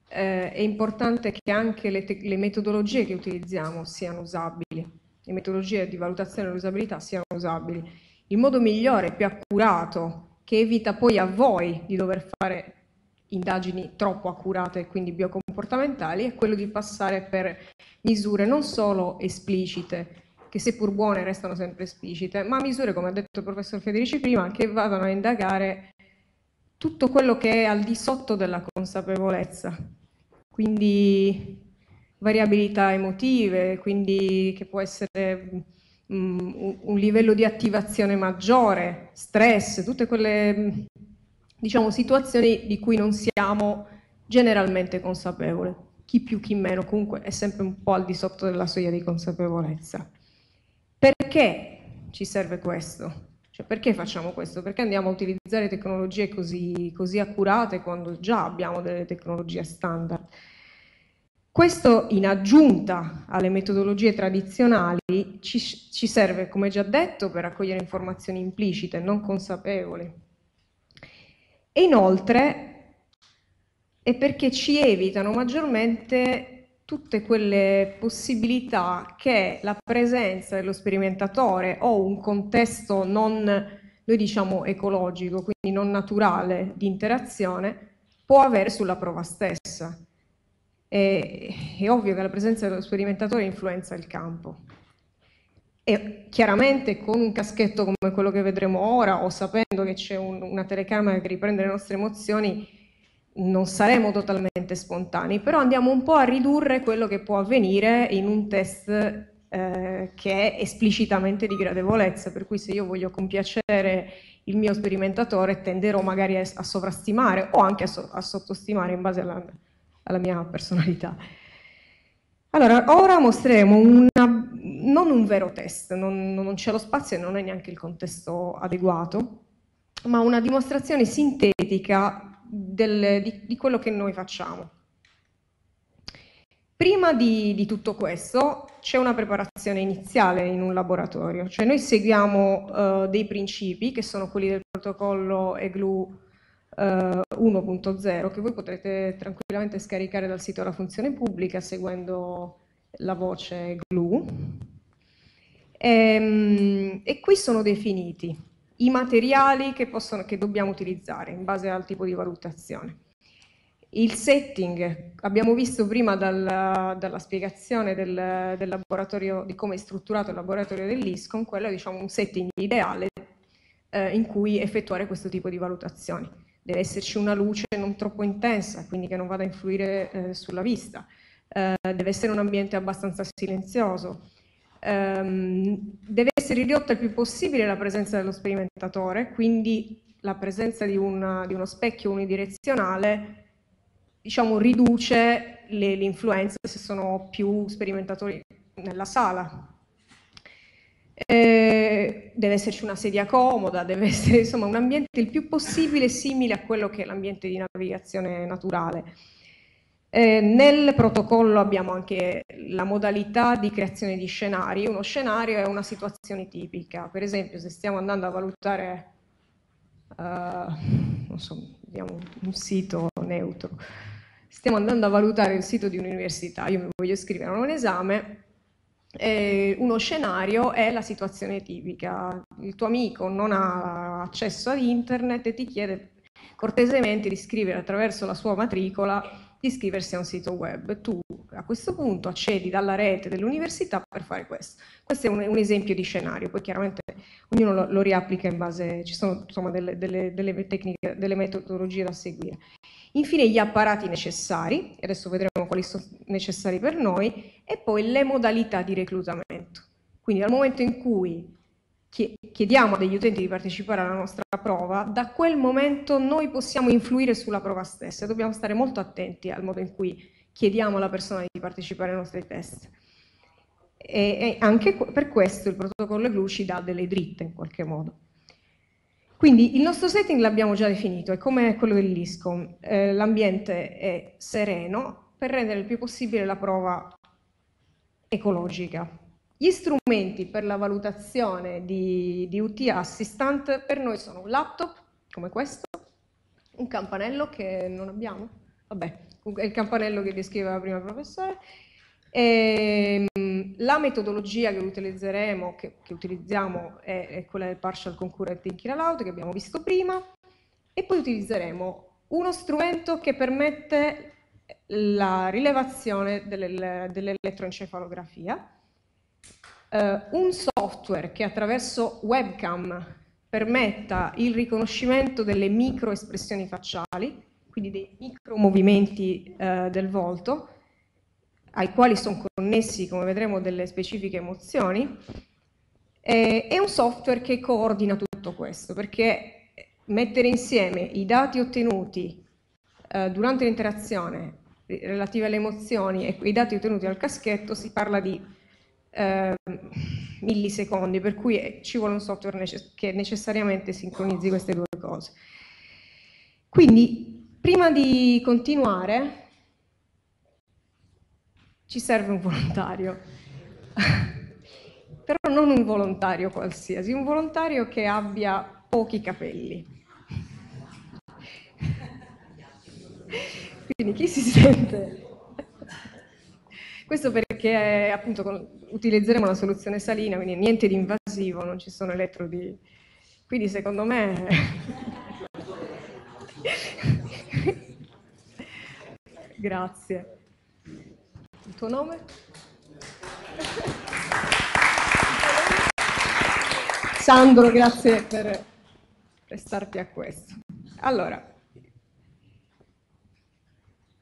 Eh, è importante che anche le, le metodologie che utilizziamo siano usabili, le metodologie di valutazione dell'usabilità siano usabili. Il modo migliore, più accurato, che evita poi a voi di dover fare indagini troppo accurate e quindi biocomportamentali, è quello di passare per misure non solo esplicite, che seppur buone restano sempre esplicite, ma misure, come ha detto il professor Federici prima, che vadano a indagare tutto quello che è al di sotto della consapevolezza. Quindi variabilità emotive, quindi che può essere um, un livello di attivazione maggiore, stress, tutte quelle, diciamo, situazioni di cui non siamo generalmente consapevoli. Chi più, chi meno, comunque è sempre un po' al di sotto della soglia di consapevolezza. Perché ci serve questo? Cioè, perché facciamo questo? Perché andiamo a utilizzare tecnologie così, così accurate quando già abbiamo delle tecnologie standard? Questo, in aggiunta alle metodologie tradizionali, ci, ci serve, come già detto, per raccogliere informazioni implicite, non consapevoli. E inoltre è perché ci evitano maggiormente tutte quelle possibilità che la presenza dello sperimentatore o un contesto non, noi diciamo, ecologico, quindi non naturale di interazione, può avere sulla prova stessa. È, è ovvio che la presenza dello sperimentatore influenza il campo. E chiaramente con un caschetto come quello che vedremo ora, o sapendo che c'è un, una telecamera che riprende le nostre emozioni, non saremo totalmente spontanei, però andiamo un po' a ridurre quello che può avvenire in un test eh, che è esplicitamente di gradevolezza, per cui se io voglio compiacere il mio sperimentatore tenderò magari a, a sovrastimare o anche a, so, a sottostimare in base alla, alla mia personalità. Allora, ora mostreremo una, non un vero test, non, non c'è lo spazio e non è neanche il contesto adeguato, ma una dimostrazione sintetica Del, di, di quello che noi facciamo. Prima di, di tutto questo c'è una preparazione iniziale in un laboratorio, cioè noi seguiamo uh, dei principi che sono quelli del protocollo eGLU uno punto zero che voi potrete tranquillamente scaricare dal sito della funzione pubblica seguendo la voce eGLU, e, e qui sono definiti i materiali che, possono, che dobbiamo utilizzare in base al tipo di valutazione. Il setting, abbiamo visto prima dal, dalla spiegazione del, del laboratorio, di come è strutturato il laboratorio dell'ISCON, quello è, diciamo, un setting ideale eh, in cui effettuare questo tipo di valutazioni. Deve esserci una luce non troppo intensa, quindi che non vada a influire eh, sulla vista, eh, deve essere un ambiente abbastanza silenzioso, ehm, deve essere ridotta il più possibile la presenza dello sperimentatore, quindi la presenza di, una, di uno specchio unidirezionale, diciamo, riduce l'influenza se sono più sperimentatori nella sala. Eh, deve esserci una sedia comoda, deve essere, insomma, un ambiente il più possibile simile a quello che è l'ambiente di navigazione naturale. Eh, nel protocollo abbiamo anche la modalità di creazione di scenari. Uno scenario è una situazione tipica, per esempio se stiamo andando a valutare uh, non so, vediamo un sito neutro. Stiamo andando a valutare il sito di un'università, io mi voglio iscrivere a un esame, eh, uno scenario è la situazione tipica, il tuo amico non ha accesso ad internet e ti chiede cortesemente di scrivere attraverso la sua matricola, di iscriversi a un sito web, tu a questo punto accedi dalla rete dell'università per fare questo. Questo è un, un esempio di scenario, poi chiaramente ognuno lo, lo riapplica in base, ci sono, insomma, delle, delle, delle tecniche, delle metodologie da seguire. Infine gli apparati necessari, adesso vedremo quali sono necessari per noi, e poi le modalità di reclutamento. Quindi dal momento in cui chiediamo agli utenti di partecipare alla nostra prova, da quel momento noi possiamo influire sulla prova stessa, dobbiamo stare molto attenti al modo in cui chiediamo alla persona di partecipare ai nostri test. E, e anche per questo il protocollo eGLU ci dà delle dritte in qualche modo. Quindi il nostro setting l'abbiamo già definito, è come quello dell'ISCOM, eh, l'ambiente è sereno per rendere il più possibile la prova ecologica. Gli strumenti per la valutazione di, di UTAssistant per noi sono un laptop, come questo, un campanello che non abbiamo, vabbè, è il campanello che descriveva prima il professore, e la metodologia che utilizzeremo, che, che utilizziamo è, è quella del Partial Concurrent Thinking Aloud che abbiamo visto prima, e poi utilizzeremo uno strumento che permette la rilevazione delle, dell'elettroencefalografia, Uh, un software che attraverso webcam permetta il riconoscimento delle microespressioni facciali, quindi dei micromovimenti uh, del volto, ai quali sono connessi, come vedremo, delle specifiche emozioni, e, e un software che coordina tutto questo, perché mettere insieme i dati ottenuti uh, durante l'interazione relativi alle emozioni e i dati ottenuti al caschetto, si parla di Eh, millisecondi, per cui ci vuole un software necess- che necessariamente sincronizzi queste due cose. Quindi prima di continuare ci serve un volontario, però non un volontario qualsiasi, un volontario che abbia pochi capelli. Quindi chi si sente? Questo perché appunto con, utilizzeremo la soluzione salina, quindi niente di invasivo, non ci sono elettrodi. Quindi secondo me grazie. Il tuo nome? Sandro, grazie per prestarti a questo. Allora,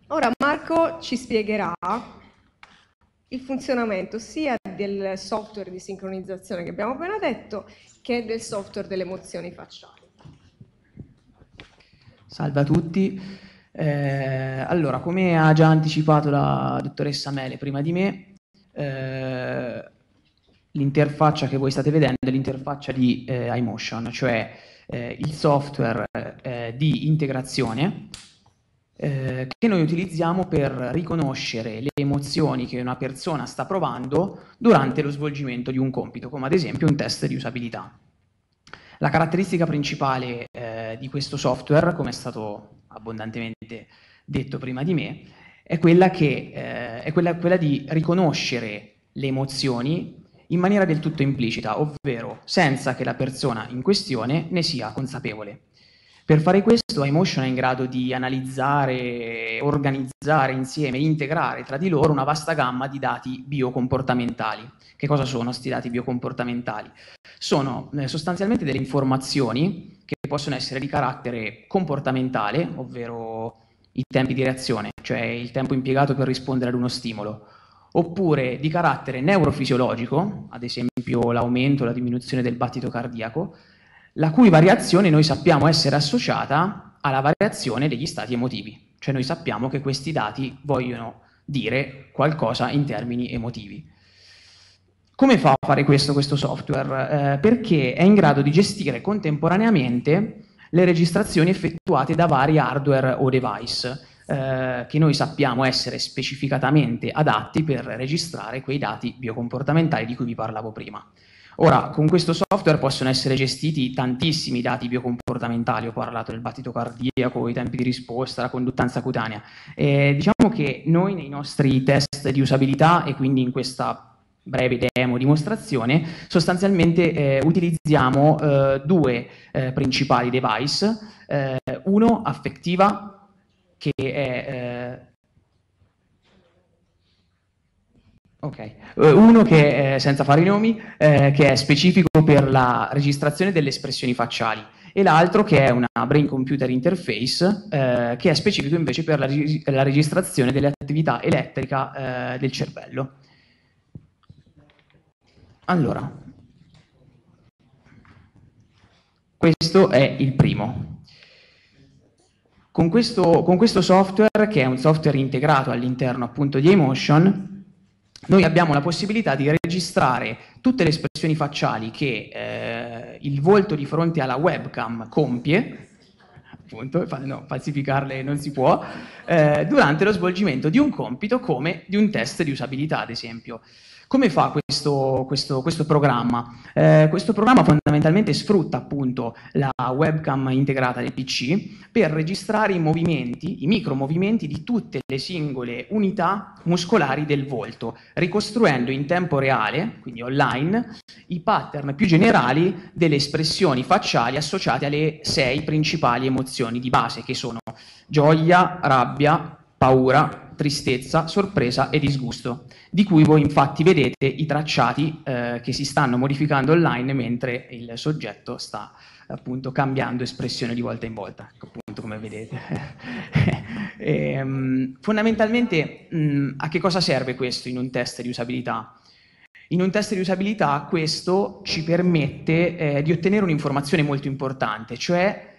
ora Marco ci spiegherà il funzionamento sia del software di sincronizzazione che abbiamo appena detto, che del software delle emozioni facciali. Salve a tutti. Eh, allora, come ha già anticipato la dottoressa Mele prima di me, eh, l'interfaccia che voi state vedendo è l'interfaccia di eh, iMotion, cioè eh, il software eh, di integrazione Eh, che noi utilizziamo per riconoscere le emozioni che una persona sta provando durante lo svolgimento di un compito, come ad esempio un test di usabilità. La caratteristica principale eh, di questo software, come è stato abbondantemente detto prima di me, è quella, che, eh, è quella, quella di riconoscere le emozioni in maniera del tutto implicita, ovvero senza che la persona in questione ne sia consapevole. Per fare questo iMotion è in grado di analizzare, organizzare insieme, integrare tra di loro una vasta gamma di dati biocomportamentali. Che cosa sono questi dati biocomportamentali? Sono eh, sostanzialmente delle informazioni che possono essere di carattere comportamentale, ovvero i tempi di reazione, cioè il tempo impiegato per rispondere ad uno stimolo, oppure di carattere neurofisiologico, ad esempio l'aumento o la diminuzione del battito cardiaco, la cui variazione noi sappiamo essere associata alla variazione degli stati emotivi. Cioè noi sappiamo che questi dati vogliono dire qualcosa in termini emotivi. Come fa a fare questo questo software? Eh, perché è in grado di gestire contemporaneamente le registrazioni effettuate da vari hardware o device, eh, che noi sappiamo essere specificatamente adatti per registrare quei dati biocomportamentali di cui vi parlavo prima. Ora, con questo software possono essere gestiti tantissimi dati biocomportamentali, ho parlato del battito cardiaco, i tempi di risposta, la conduttanza cutanea. E diciamo che noi nei nostri test di usabilità e quindi in questa breve demo dimostrazione, sostanzialmente eh, utilizziamo eh, due eh, principali device, eh, uno affettiva che è... Eh, Okay. Uno che, eh, senza fare i nomi, eh, che è specifico per la registrazione delle espressioni facciali e l'altro che è una brain computer interface eh, che è specifico invece per la, la registrazione delle attività elettrica eh, del cervello. Allora, questo è il primo. Con questo, con questo software, che è un software integrato all'interno appunto di iMotion, noi abbiamo la possibilità di registrare tutte le espressioni facciali che eh, il volto di fronte alla webcam compie, appunto, no, falsificarle non si può, eh, durante lo svolgimento di un compito come di un test di usabilità, ad esempio. Come fa questo, questo, questo programma? Eh, questo programma fondamentalmente sfrutta appunto la webcam integrata del P C per registrare i movimenti, i micromovimenti di tutte le singole unità muscolari del volto, ricostruendo in tempo reale, quindi online, i pattern più generali delle espressioni facciali associate alle sei principali emozioni di base, che sono gioia, rabbia, paura, tristezza, sorpresa e disgusto, di cui voi infatti vedete i tracciati eh, che si stanno modificando online mentre il soggetto sta appunto cambiando espressione di volta in volta, appunto come vedete. e, mh, fondamentalmente mh, a che cosa serve questo in un test di usabilità? In un test di usabilità questo ci permette eh, di ottenere un'informazione molto importante, cioè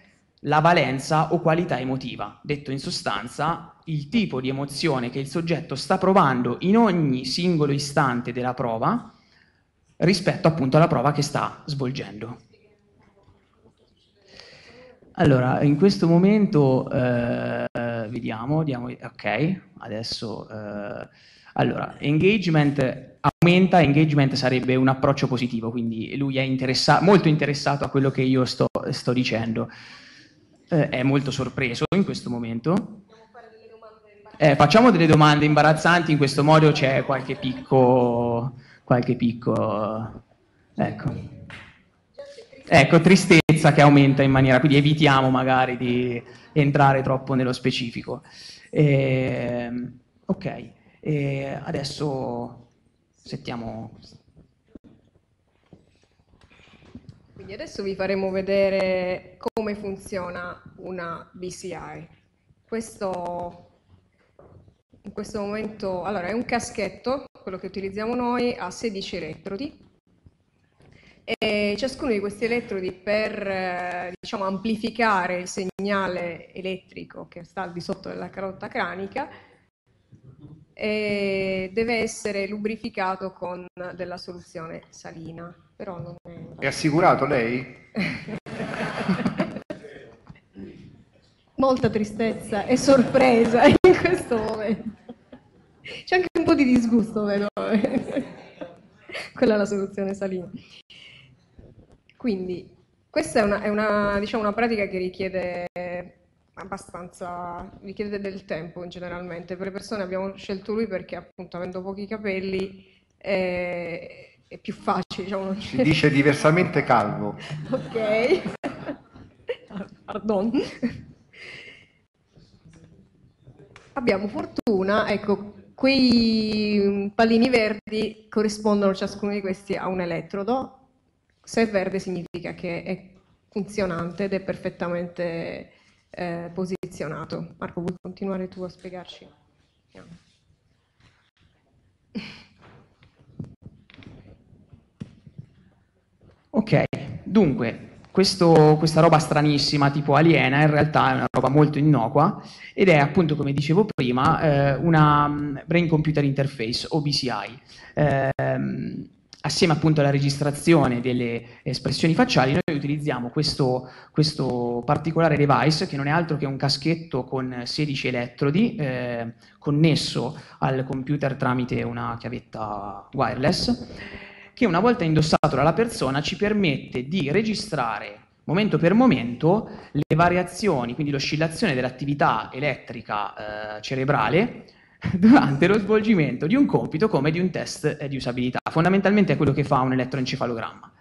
la valenza o qualità emotiva, detto in sostanza il tipo di emozione che il soggetto sta provando in ogni singolo istante della prova rispetto appunto alla prova che sta svolgendo. Allora, in questo momento eh, vediamo, diamo, ok, adesso eh, allora, engagement aumenta, engagement sarebbe un approccio positivo, quindi lui è interessa- molto interessato a quello che io sto, sto dicendo. Eh, è molto sorpreso in questo momento. Eh, facciamo delle domande imbarazzanti, in questo modo c'è qualche picco, qualche picco, ecco. Ecco, tristezza che aumenta in maniera, quindi evitiamo magari di entrare troppo nello specifico. Eh, ok, eh, adesso sentiamo... Quindi adesso vi faremo vedere come funziona una B C I. Questo, in questo momento, allora, è un caschetto, quello che utilizziamo noi, ha sedici elettrodi e ciascuno di questi elettrodi, per eh, diciamo, amplificare il segnale elettrico che sta al di sotto della calotta cranica, eh, deve essere lubrificato con della soluzione salina. Però non è... È assicurato lei? Molta tristezza e sorpresa in questo momento. C'è anche un po' di disgusto, vedo. Quella è la soluzione salina. Quindi questa è una, è una, diciamo, una pratica che richiede abbastanza, richiede del tempo generalmente. Per le persone abbiamo scelto lui perché appunto avendo pochi capelli eh, è più facile, diciamo. Si dice diversamente calvo. Ok. pardon. Abbiamo fortuna, ecco, quei pallini verdi corrispondono ciascuno di questi a un elettrodo. Se è verde significa che è funzionante ed è perfettamente eh, posizionato. Marco, vuoi continuare tu a spiegarci? No. Ok, dunque, questo, questa roba stranissima tipo aliena in realtà è una roba molto innocua ed è appunto, come dicevo prima, eh, una Brain Computer Interface o B C I. Eh, assieme appunto alla registrazione delle espressioni facciali noi utilizziamo questo, questo particolare device che non è altro che un caschetto con sedici elettrodi eh, connesso al computer tramite una chiavetta wireless, che una volta indossato dalla persona ci permette di registrare momento per momento le variazioni, quindi l'oscillazione dell'attività elettrica eh, cerebrale durante lo svolgimento di un compito come di un test eh, di usabilità. Fondamentalmente è quello che fa un elettroencefalogramma.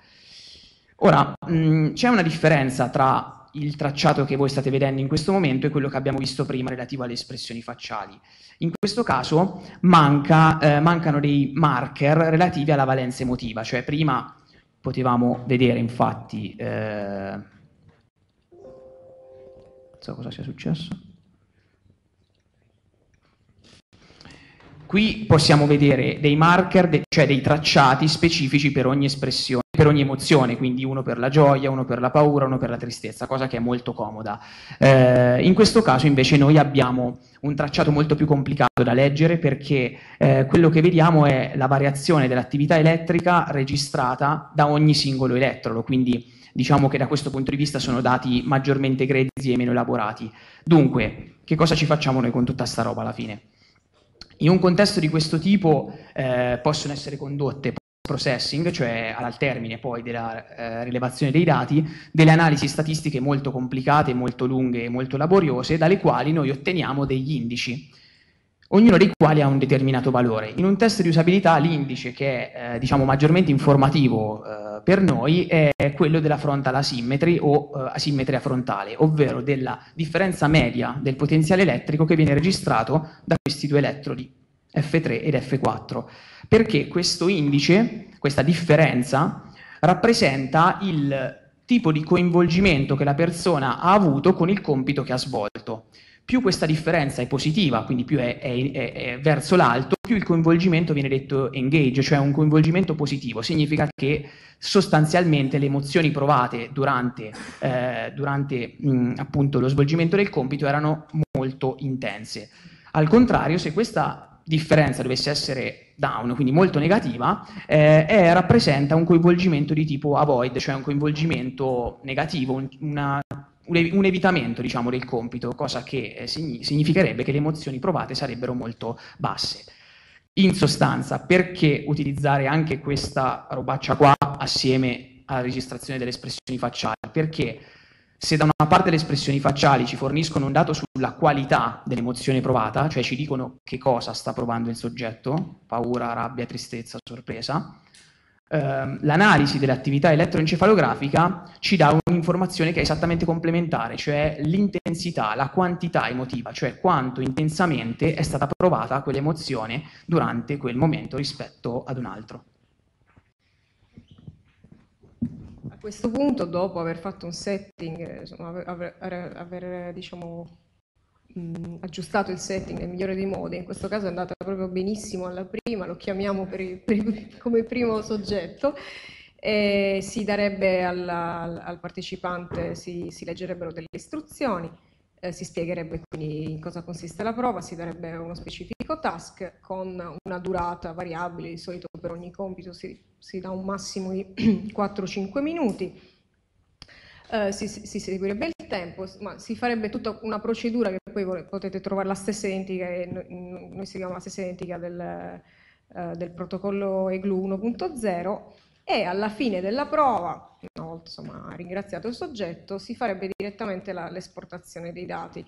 Ora, c'è una differenza tra il tracciato che voi state vedendo in questo momento e quello che abbiamo visto prima relativo alle espressioni facciali. In questo caso manca, eh, mancano dei marker relativi alla valenza emotiva, cioè prima potevamo vedere infatti... Eh... non so cosa sia successo... Qui possiamo vedere dei marker, de- cioè dei tracciati specifici per ogni espressione, per ogni emozione, quindi uno per la gioia, uno per la paura, uno per la tristezza, cosa che è molto comoda. Eh, in questo caso invece noi abbiamo un tracciato molto più complicato da leggere perché eh, quello che vediamo è la variazione dell'attività elettrica registrata da ogni singolo elettrodo, quindi diciamo che da questo punto di vista sono dati maggiormente grezzi e meno elaborati. Dunque, che cosa ci facciamo noi con tutta sta roba alla fine? In un contesto di questo tipo eh, possono essere condotte post-processing, cioè al termine poi della eh, rilevazione dei dati, delle analisi statistiche molto complicate, molto lunghe e molto laboriose, dalle quali noi otteniamo degli indici, ognuno dei quali ha un determinato valore. In un test di usabilità l'indice che è eh, diciamo, maggiormente informativo eh, per noi è quello della frontal asymmetry o eh, asimmetria frontale, ovvero della differenza media del potenziale elettrico che viene registrato da questi due elettrodi, F tre ed F quattro, perché questo indice, questa differenza, rappresenta il tipo di coinvolgimento che la persona ha avuto con il compito che ha svolto. Più questa differenza è positiva, quindi più è, è, è, è verso l'alto, più il coinvolgimento viene detto engage, cioè un coinvolgimento positivo. Significa che sostanzialmente le emozioni provate durante, eh, durante mh, appunto lo svolgimento del compito erano molto intense. Al contrario, se questa differenza dovesse essere down, quindi molto negativa, eh, è, rappresenta un coinvolgimento di tipo avoid, cioè un coinvolgimento negativo, un, una... un evitamento, diciamo, del compito, cosa che eh, significherebbe che le emozioni provate sarebbero molto basse. In sostanza, perché utilizzare anche questa robaccia qua assieme alla registrazione delle espressioni facciali? Perché se da una parte le espressioni facciali ci forniscono un dato sulla qualità dell'emozione provata, cioè ci dicono che cosa sta provando il soggetto, paura, rabbia, tristezza, sorpresa, l'analisi dell'attività elettroencefalografica ci dà un'informazione che è esattamente complementare, cioè l'intensità, la quantità emotiva, cioè quanto intensamente è stata provata quell'emozione durante quel momento rispetto ad un altro. A questo punto, dopo aver fatto un setting, insomma, aver, aver diciamo, mh, aggiustato il setting nel migliore dei modi, in questo caso è andata proprio benissimo alla prima, lo chiamiamo per il, per il, come primo soggetto, e si darebbe alla, al, al partecipante, si, si leggerebbero delle istruzioni, eh, si spiegherebbe quindi in cosa consiste la prova, si darebbe uno specifico task con una durata variabile, di solito per ogni compito si, si dà un massimo di quattro cinque minuti. Uh, si, si seguirebbe il tempo, ma si farebbe tutta una procedura che poi potete trovare la stessa identica, e noi, noi seguiamo la stessa identica del, uh, del protocollo e glu uno punto zero, e alla fine della prova, una volta insomma ringraziato il soggetto, si farebbe direttamente l'esportazione dei dati.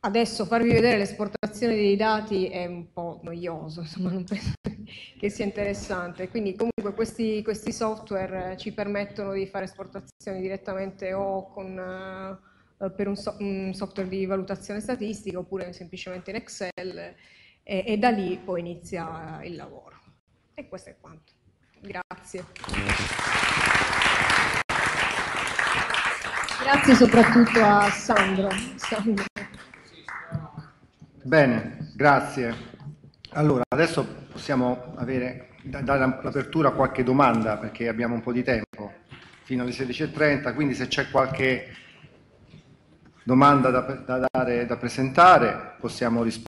Adesso farvi vedere l'esportazione dei dati è un po' noioso, insomma, non penso che sia interessante. Quindi comunque questi, questi software ci permettono di fare esportazioni direttamente o con eh, per un, so un software di valutazione statistica oppure semplicemente in Excel, e, e da lì poi inizia il lavoro. E questo è quanto. Grazie. Grazie soprattutto a Sandro. Sandro. Bene, grazie. Allora, adesso possiamo avere, dare l'apertura a qualche domanda, perché abbiamo un po' di tempo, fino alle sedici e trenta, quindi se c'è qualche domanda da, da, dare, da presentare, possiamo rispondere.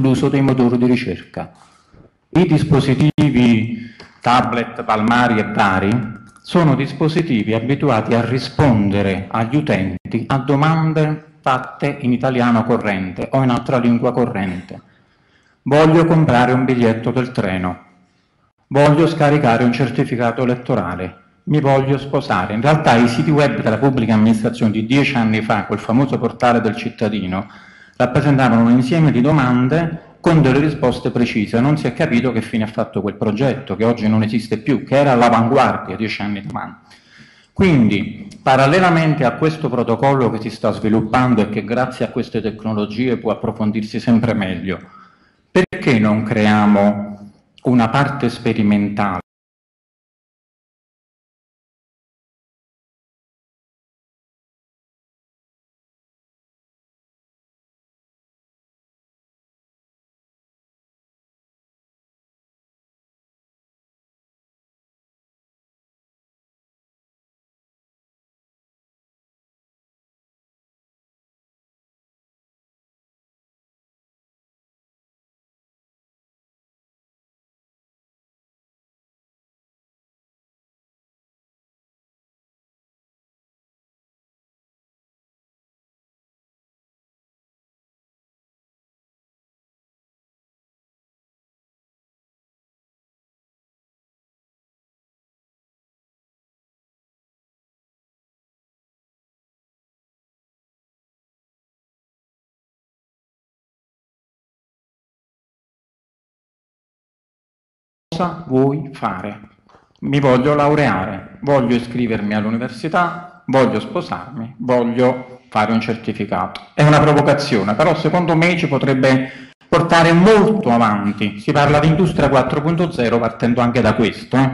L'uso dei motori di ricerca. I dispositivi tablet, palmari e vari sono dispositivi abituati a rispondere agli utenti a domande fatte in italiano corrente o in altra lingua corrente. Voglio comprare un biglietto del treno, voglio scaricare un certificato elettorale, mi voglio sposare. In realtà i siti web della pubblica amministrazione di dieci anni fa, quel famoso portale del cittadino, rappresentavano un insieme di domande con delle risposte precise. Non si è capito che fine ha fatto quel progetto, che oggi non esiste più, che era all'avanguardia dieci anni fa. Quindi, parallelamente a questo protocollo che si sta sviluppando e che grazie a queste tecnologie può approfondirsi sempre meglio, perché non creiamo una parte sperimentale? Cosa vuoi fare? Mi voglio laureare, voglio iscrivermi all'università, voglio sposarmi, voglio fare un certificato. È una provocazione, però secondo me ci potrebbe portare molto avanti. Si parla di industria quattro punto zero partendo anche da questo. Eh?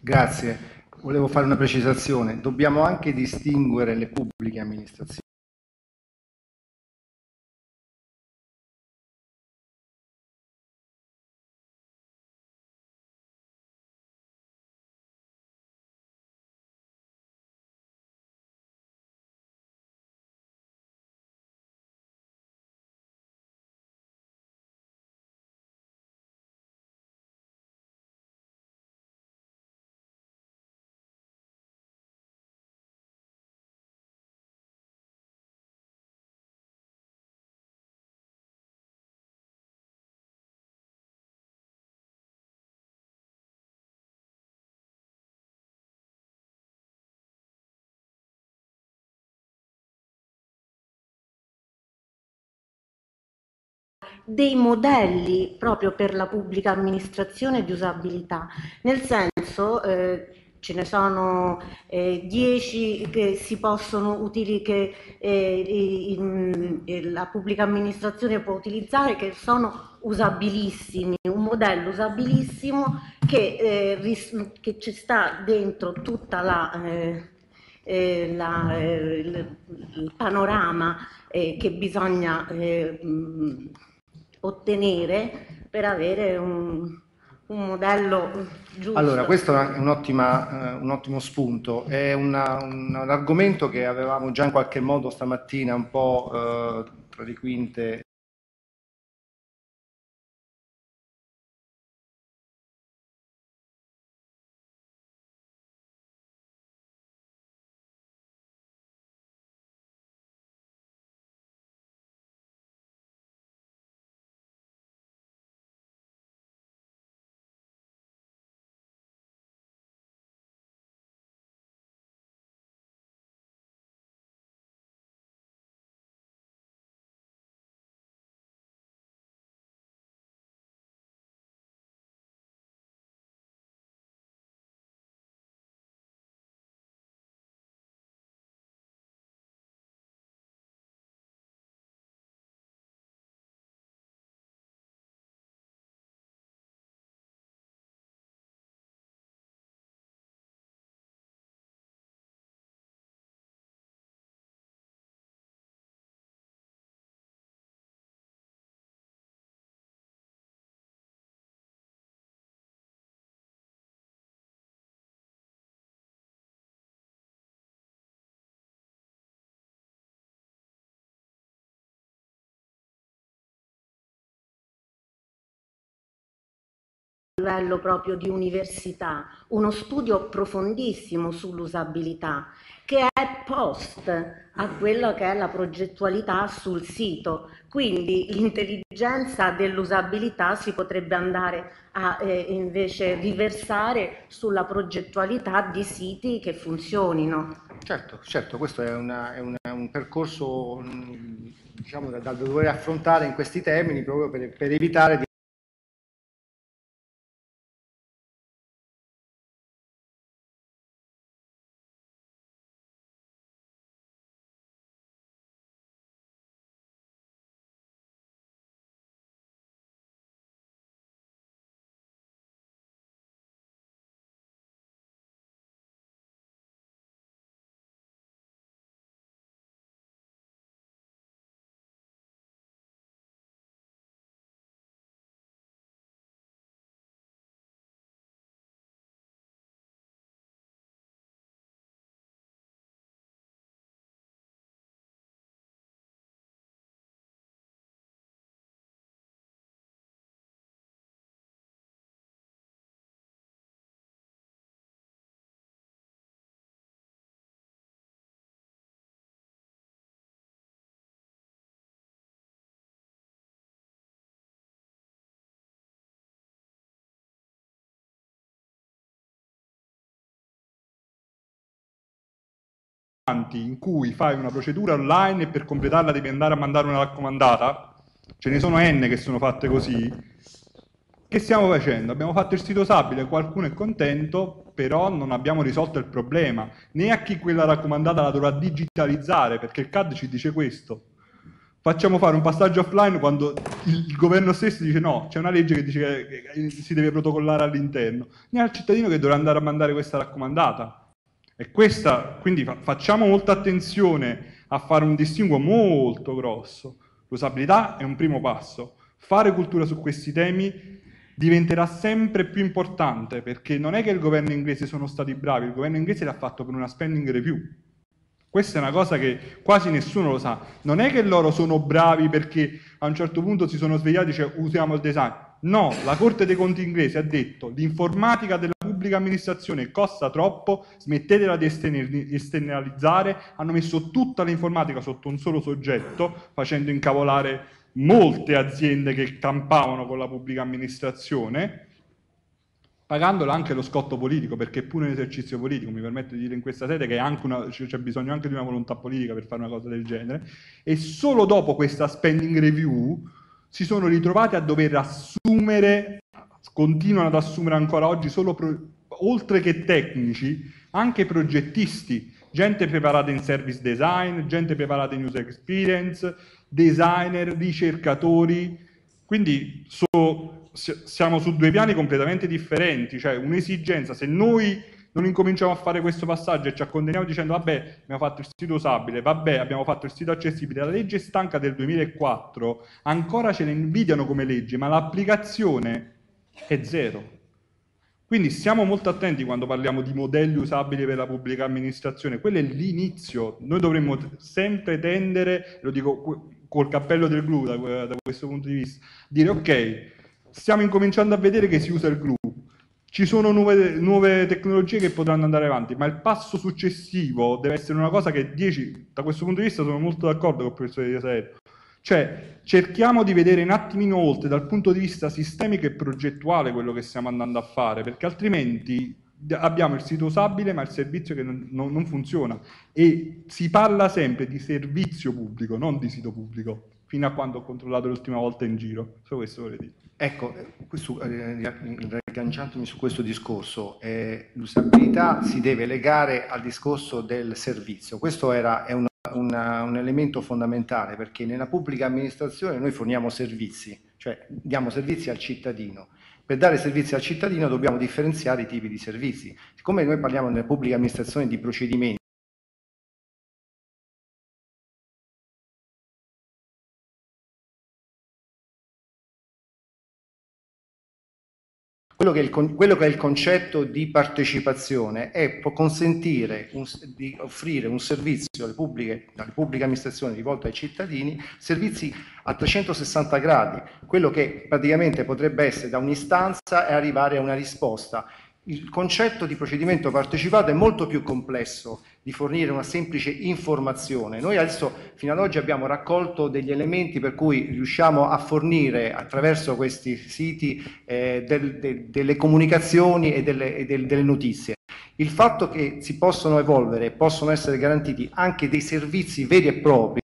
Grazie. Volevo fare una precisazione. Dobbiamo anche distinguere le pubbliche amministrazioni. Dei modelli proprio per la pubblica amministrazione di usabilità, nel senso eh, ce ne sono dieci eh, che si possono utili che eh, in, la pubblica amministrazione può utilizzare, che sono usabilissimi, un modello usabilissimo che, eh, ris che ci sta dentro tutta la... Eh, Eh, la, eh, il, il panorama eh, che bisogna eh, mh, ottenere per avere un, un modello giusto. Allora, questo è un, ottima, eh, un ottimo spunto, è una, un, un argomento che avevamo già in qualche modo stamattina un po' eh, tra le quinte. Livello proprio di università, uno studio profondissimo sull'usabilità che è post a quello che è la progettualità sul sito, quindi l'intelligenza dell'usabilità si potrebbe andare a eh, invece riversare sulla progettualità di siti che funzionino. Certo, certo, questo è, una, è una, un percorso, diciamo, da, da dover affrontare in questi termini proprio per, per evitare di in cui fai una procedura online e per completarla devi andare a mandare una raccomandata, ce ne sono n che sono fatte così. Che stiamo facendo? Abbiamo fatto il sito usabile, qualcuno è contento, però non abbiamo risolto il problema, né a chi quella raccomandata la dovrà digitalizzare, perché il C A D ci dice questo. Facciamo fare un passaggio offline quando il governo stesso dice no, c'è una legge che dice che si deve protocollare all'interno, né al cittadino che dovrà andare a mandare questa raccomandata. E questa, quindi facciamo molta attenzione a fare un distinguo molto grosso. L'usabilità è un primo passo. Fare cultura su questi temi diventerà sempre più importante, perché non è che il governo inglese sono stati bravi, il governo inglese l'ha fatto per una spending review. Questa è una cosa che quasi nessuno lo sa. Non è che loro sono bravi perché a un certo punto si sono svegliati e cioè, usiamo il design. No, la Corte dei Conti inglese ha detto l'informatica della pubblica amministrazione costa troppo, smettetela di esternalizzare, hanno messo tutta l'informatica sotto un solo soggetto, facendo incavolare molte aziende che campavano con la pubblica amministrazione, pagandola anche lo scotto politico, perché è pure un esercizio politico, mi permetto di dire in questa sede che c'è bisogno anche di una volontà politica per fare una cosa del genere, e solo dopo questa spending review si sono ritrovati a dover assumere, continuano ad assumere ancora oggi, solo pro, oltre che tecnici, anche progettisti. gente preparata in service design, gente preparata in user experience, designer, ricercatori, quindi so, siamo su due piani completamente differenti, cioè un'esigenza, se noi non incominciamo a fare questo passaggio e ci accondeniamo dicendo vabbè abbiamo fatto il sito usabile, vabbè abbiamo fatto il sito accessibile, la legge stanca del duemilaquattro ancora ce ne invidiano come legge, ma l'applicazione è zero. Quindi stiamo molto attenti quando parliamo di modelli usabili per la pubblica amministrazione, quello è l'inizio, noi dovremmo sempre tendere, lo dico col cappello del GLU da, da questo punto di vista, dire ok, stiamo incominciando a vedere che si usa il GLU, ci sono nuove, nuove tecnologie che potranno andare avanti, ma il passo successivo deve essere una cosa che dieci, da questo punto di vista sono molto d'accordo con il professore Desolda, cioè cerchiamo di vedere un attimino oltre dal punto di vista sistemico e progettuale quello che stiamo andando a fare, perché altrimenti abbiamo il sito usabile ma il servizio che non, non funziona, e si parla sempre di servizio pubblico, non di sito pubblico, fino a quando ho controllato l'ultima volta in giro, se questo vuole dire. Ecco, questo, ragganciandomi su questo discorso, eh, l'usabilità si deve legare al discorso del servizio, questo era, è una Una, un elemento fondamentale, perché nella pubblica amministrazione noi forniamo servizi, cioè diamo servizi al cittadino. Per dare servizi al cittadino dobbiamo differenziare i tipi di servizi. Siccome noi parliamo nella pubblica amministrazione di procedimenti, Quello che, il, quello che è il concetto di partecipazione è può consentire un, di offrire un servizio alle pubbliche, alle pubbliche amministrazioni rivolto ai cittadini, servizi a trecentosessanta gradi, quello che praticamente potrebbe essere da un'istanza e arrivare a una risposta. Il concetto di procedimento partecipato è molto più complesso di fornire una semplice informazione. Noi adesso fino ad oggi abbiamo raccolto degli elementi per cui riusciamo a fornire attraverso questi siti eh, del, de, delle comunicazioni e delle, e del, delle notizie. Il fatto che si possono evolvere, possono essere garantiti anche dei servizi veri e propri,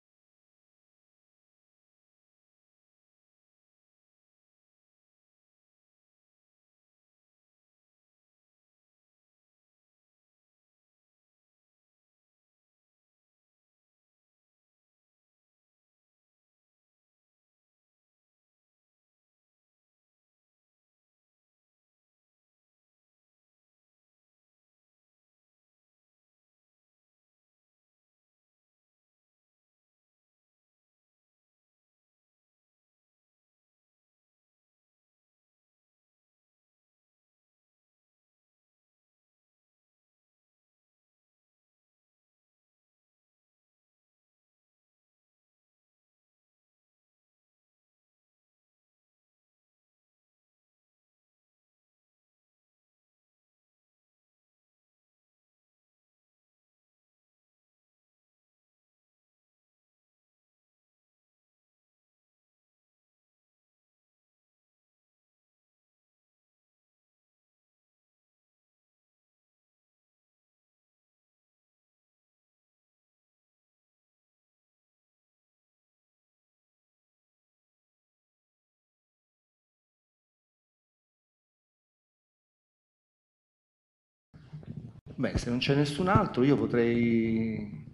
Beh, se non c'è nessun altro io potrei,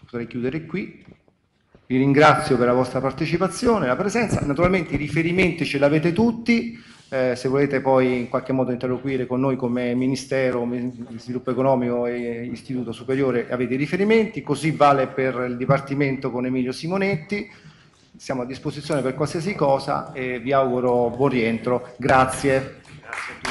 potrei chiudere qui. Vi ringrazio per la vostra partecipazione, la presenza, naturalmente i riferimenti ce l'avete tutti, eh, se volete poi in qualche modo interloquire con noi come Ministero di Sviluppo Economico e Istituto Superiore avete i riferimenti, così vale per il Dipartimento con Emilio Simonetti, siamo a disposizione per qualsiasi cosa e vi auguro buon rientro, grazie. Grazie a tutti.